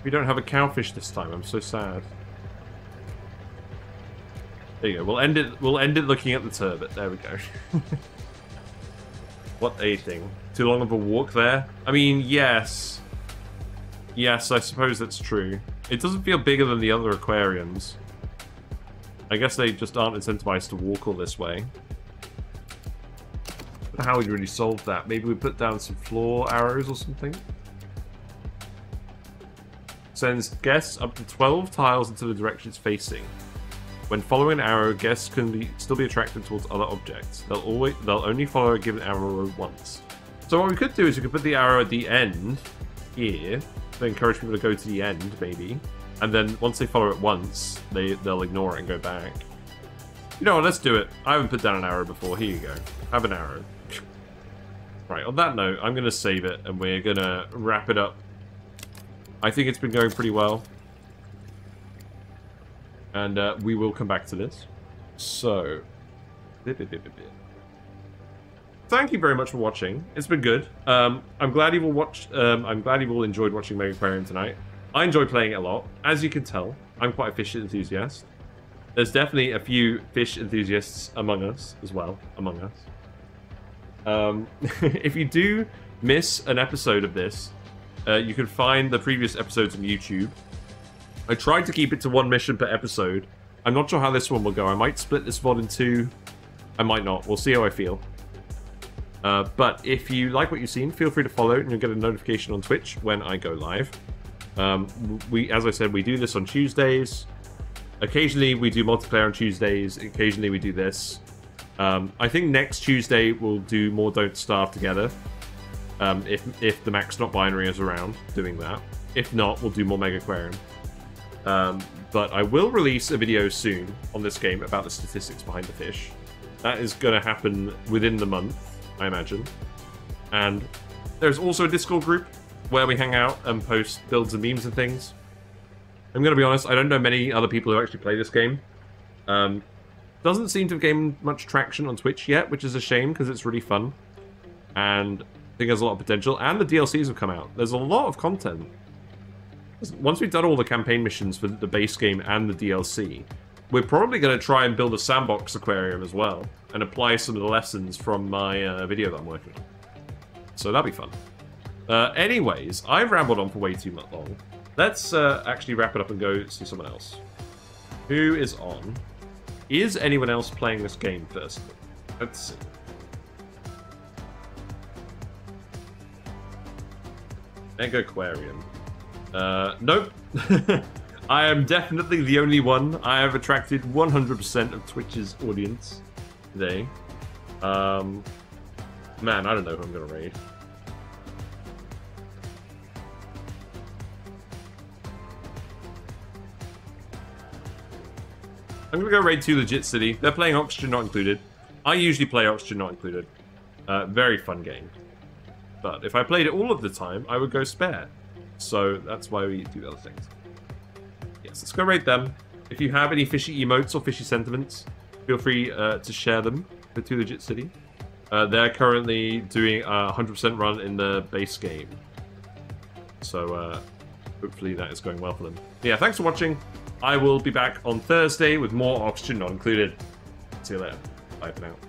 We don't have a cowfish this time. I'm so sad. There you go. We'll end it looking at the turbot. There we go. What a thing. Too long of a walk there. I mean, yes. Yes, I suppose that's true. It doesn't feel bigger than the other aquariums. I guess they just aren't incentivized to walk all this way. I don't know how we really solve that. Maybe we put down some floor arrows or something. Sends guests up to 12 tiles into the direction it's facing. When following an arrow, guests can still be attracted towards other objects. They'll only follow a given arrow once. So what we could do is we could put the arrow at the end here. They encourage people to go to the end, maybe. And then once they follow it once, they'll ignore it and go back. You know what, let's do it. I haven't put down an arrow before. Here you go. Have an arrow. Right, on that note, I'm going to save it, and we're going to wrap it up. I think it's been going pretty well. And we will come back to this. So... Thank you very much for watching. It's been good. I'm glad you've all watched. I'm glad you've all enjoyed watching Megaquarium tonight. I enjoy playing it a lot. As you can tell, I'm quite a fish enthusiast. There's definitely a few fish enthusiasts among us as well. If you do miss an episode of this, you can find the previous episodes on YouTube. I tried to keep it to one mission per episode. I'm not sure how this one will go. I might split this VOD in two. I might not. We'll see how I feel. But if you like what you've seen, feel free to follow and you'll get a notification on Twitch when I go live. As I said, we do this on Tuesdays. Occasionally we do multiplayer on Tuesdays. Occasionally we do this. I think next Tuesday we'll do more Don't Starve together. If the Mac's Not Binary is around doing that. If not, we'll do more Megaquarium. But I will release a video soon on this game about the statistics behind the fish. That is going to happen within the month, I imagine. And there's also a Discord group where we hang out and post builds and memes and things. I'm going to be honest, I don't know many other people who actually play this game. Doesn't seem to have gained much traction on Twitch yet, which is a shame because it's really fun. And I think there's a lot of potential. And the DLCs have come out. There's a lot of content. Once we've done all the campaign missions for the base game and the DLC, we're probably going to try and build a sandbox aquarium as well, and apply some of the lessons from my video that I'm working on. So that'll be fun. Anyways, I've rambled on for way too much long. Let's actually wrap it up and go see someone else. Who is on? Is anyone else playing this game first? Let's see. Megaquarium. Nope. I am definitely the only one. I have attracted 100% of Twitch's audience today. Man, I don't know who I'm going to raid. I'm going to go raid Two Legit City. They're playing Oxygen Not Included. I usually play Oxygen Not Included. Very fun game. But if I played it all of the time, I would go spare. So that's why we do other things. Yes, let's go raid them. If you have any fishy emotes or fishy sentiments, feel free to share them with Two Legit City. They're currently doing a 100% run in the base game. So hopefully that is going well for them. But yeah, thanks for watching. I will be back on Thursday with more Oxygen Not Included. See you later. Bye for now.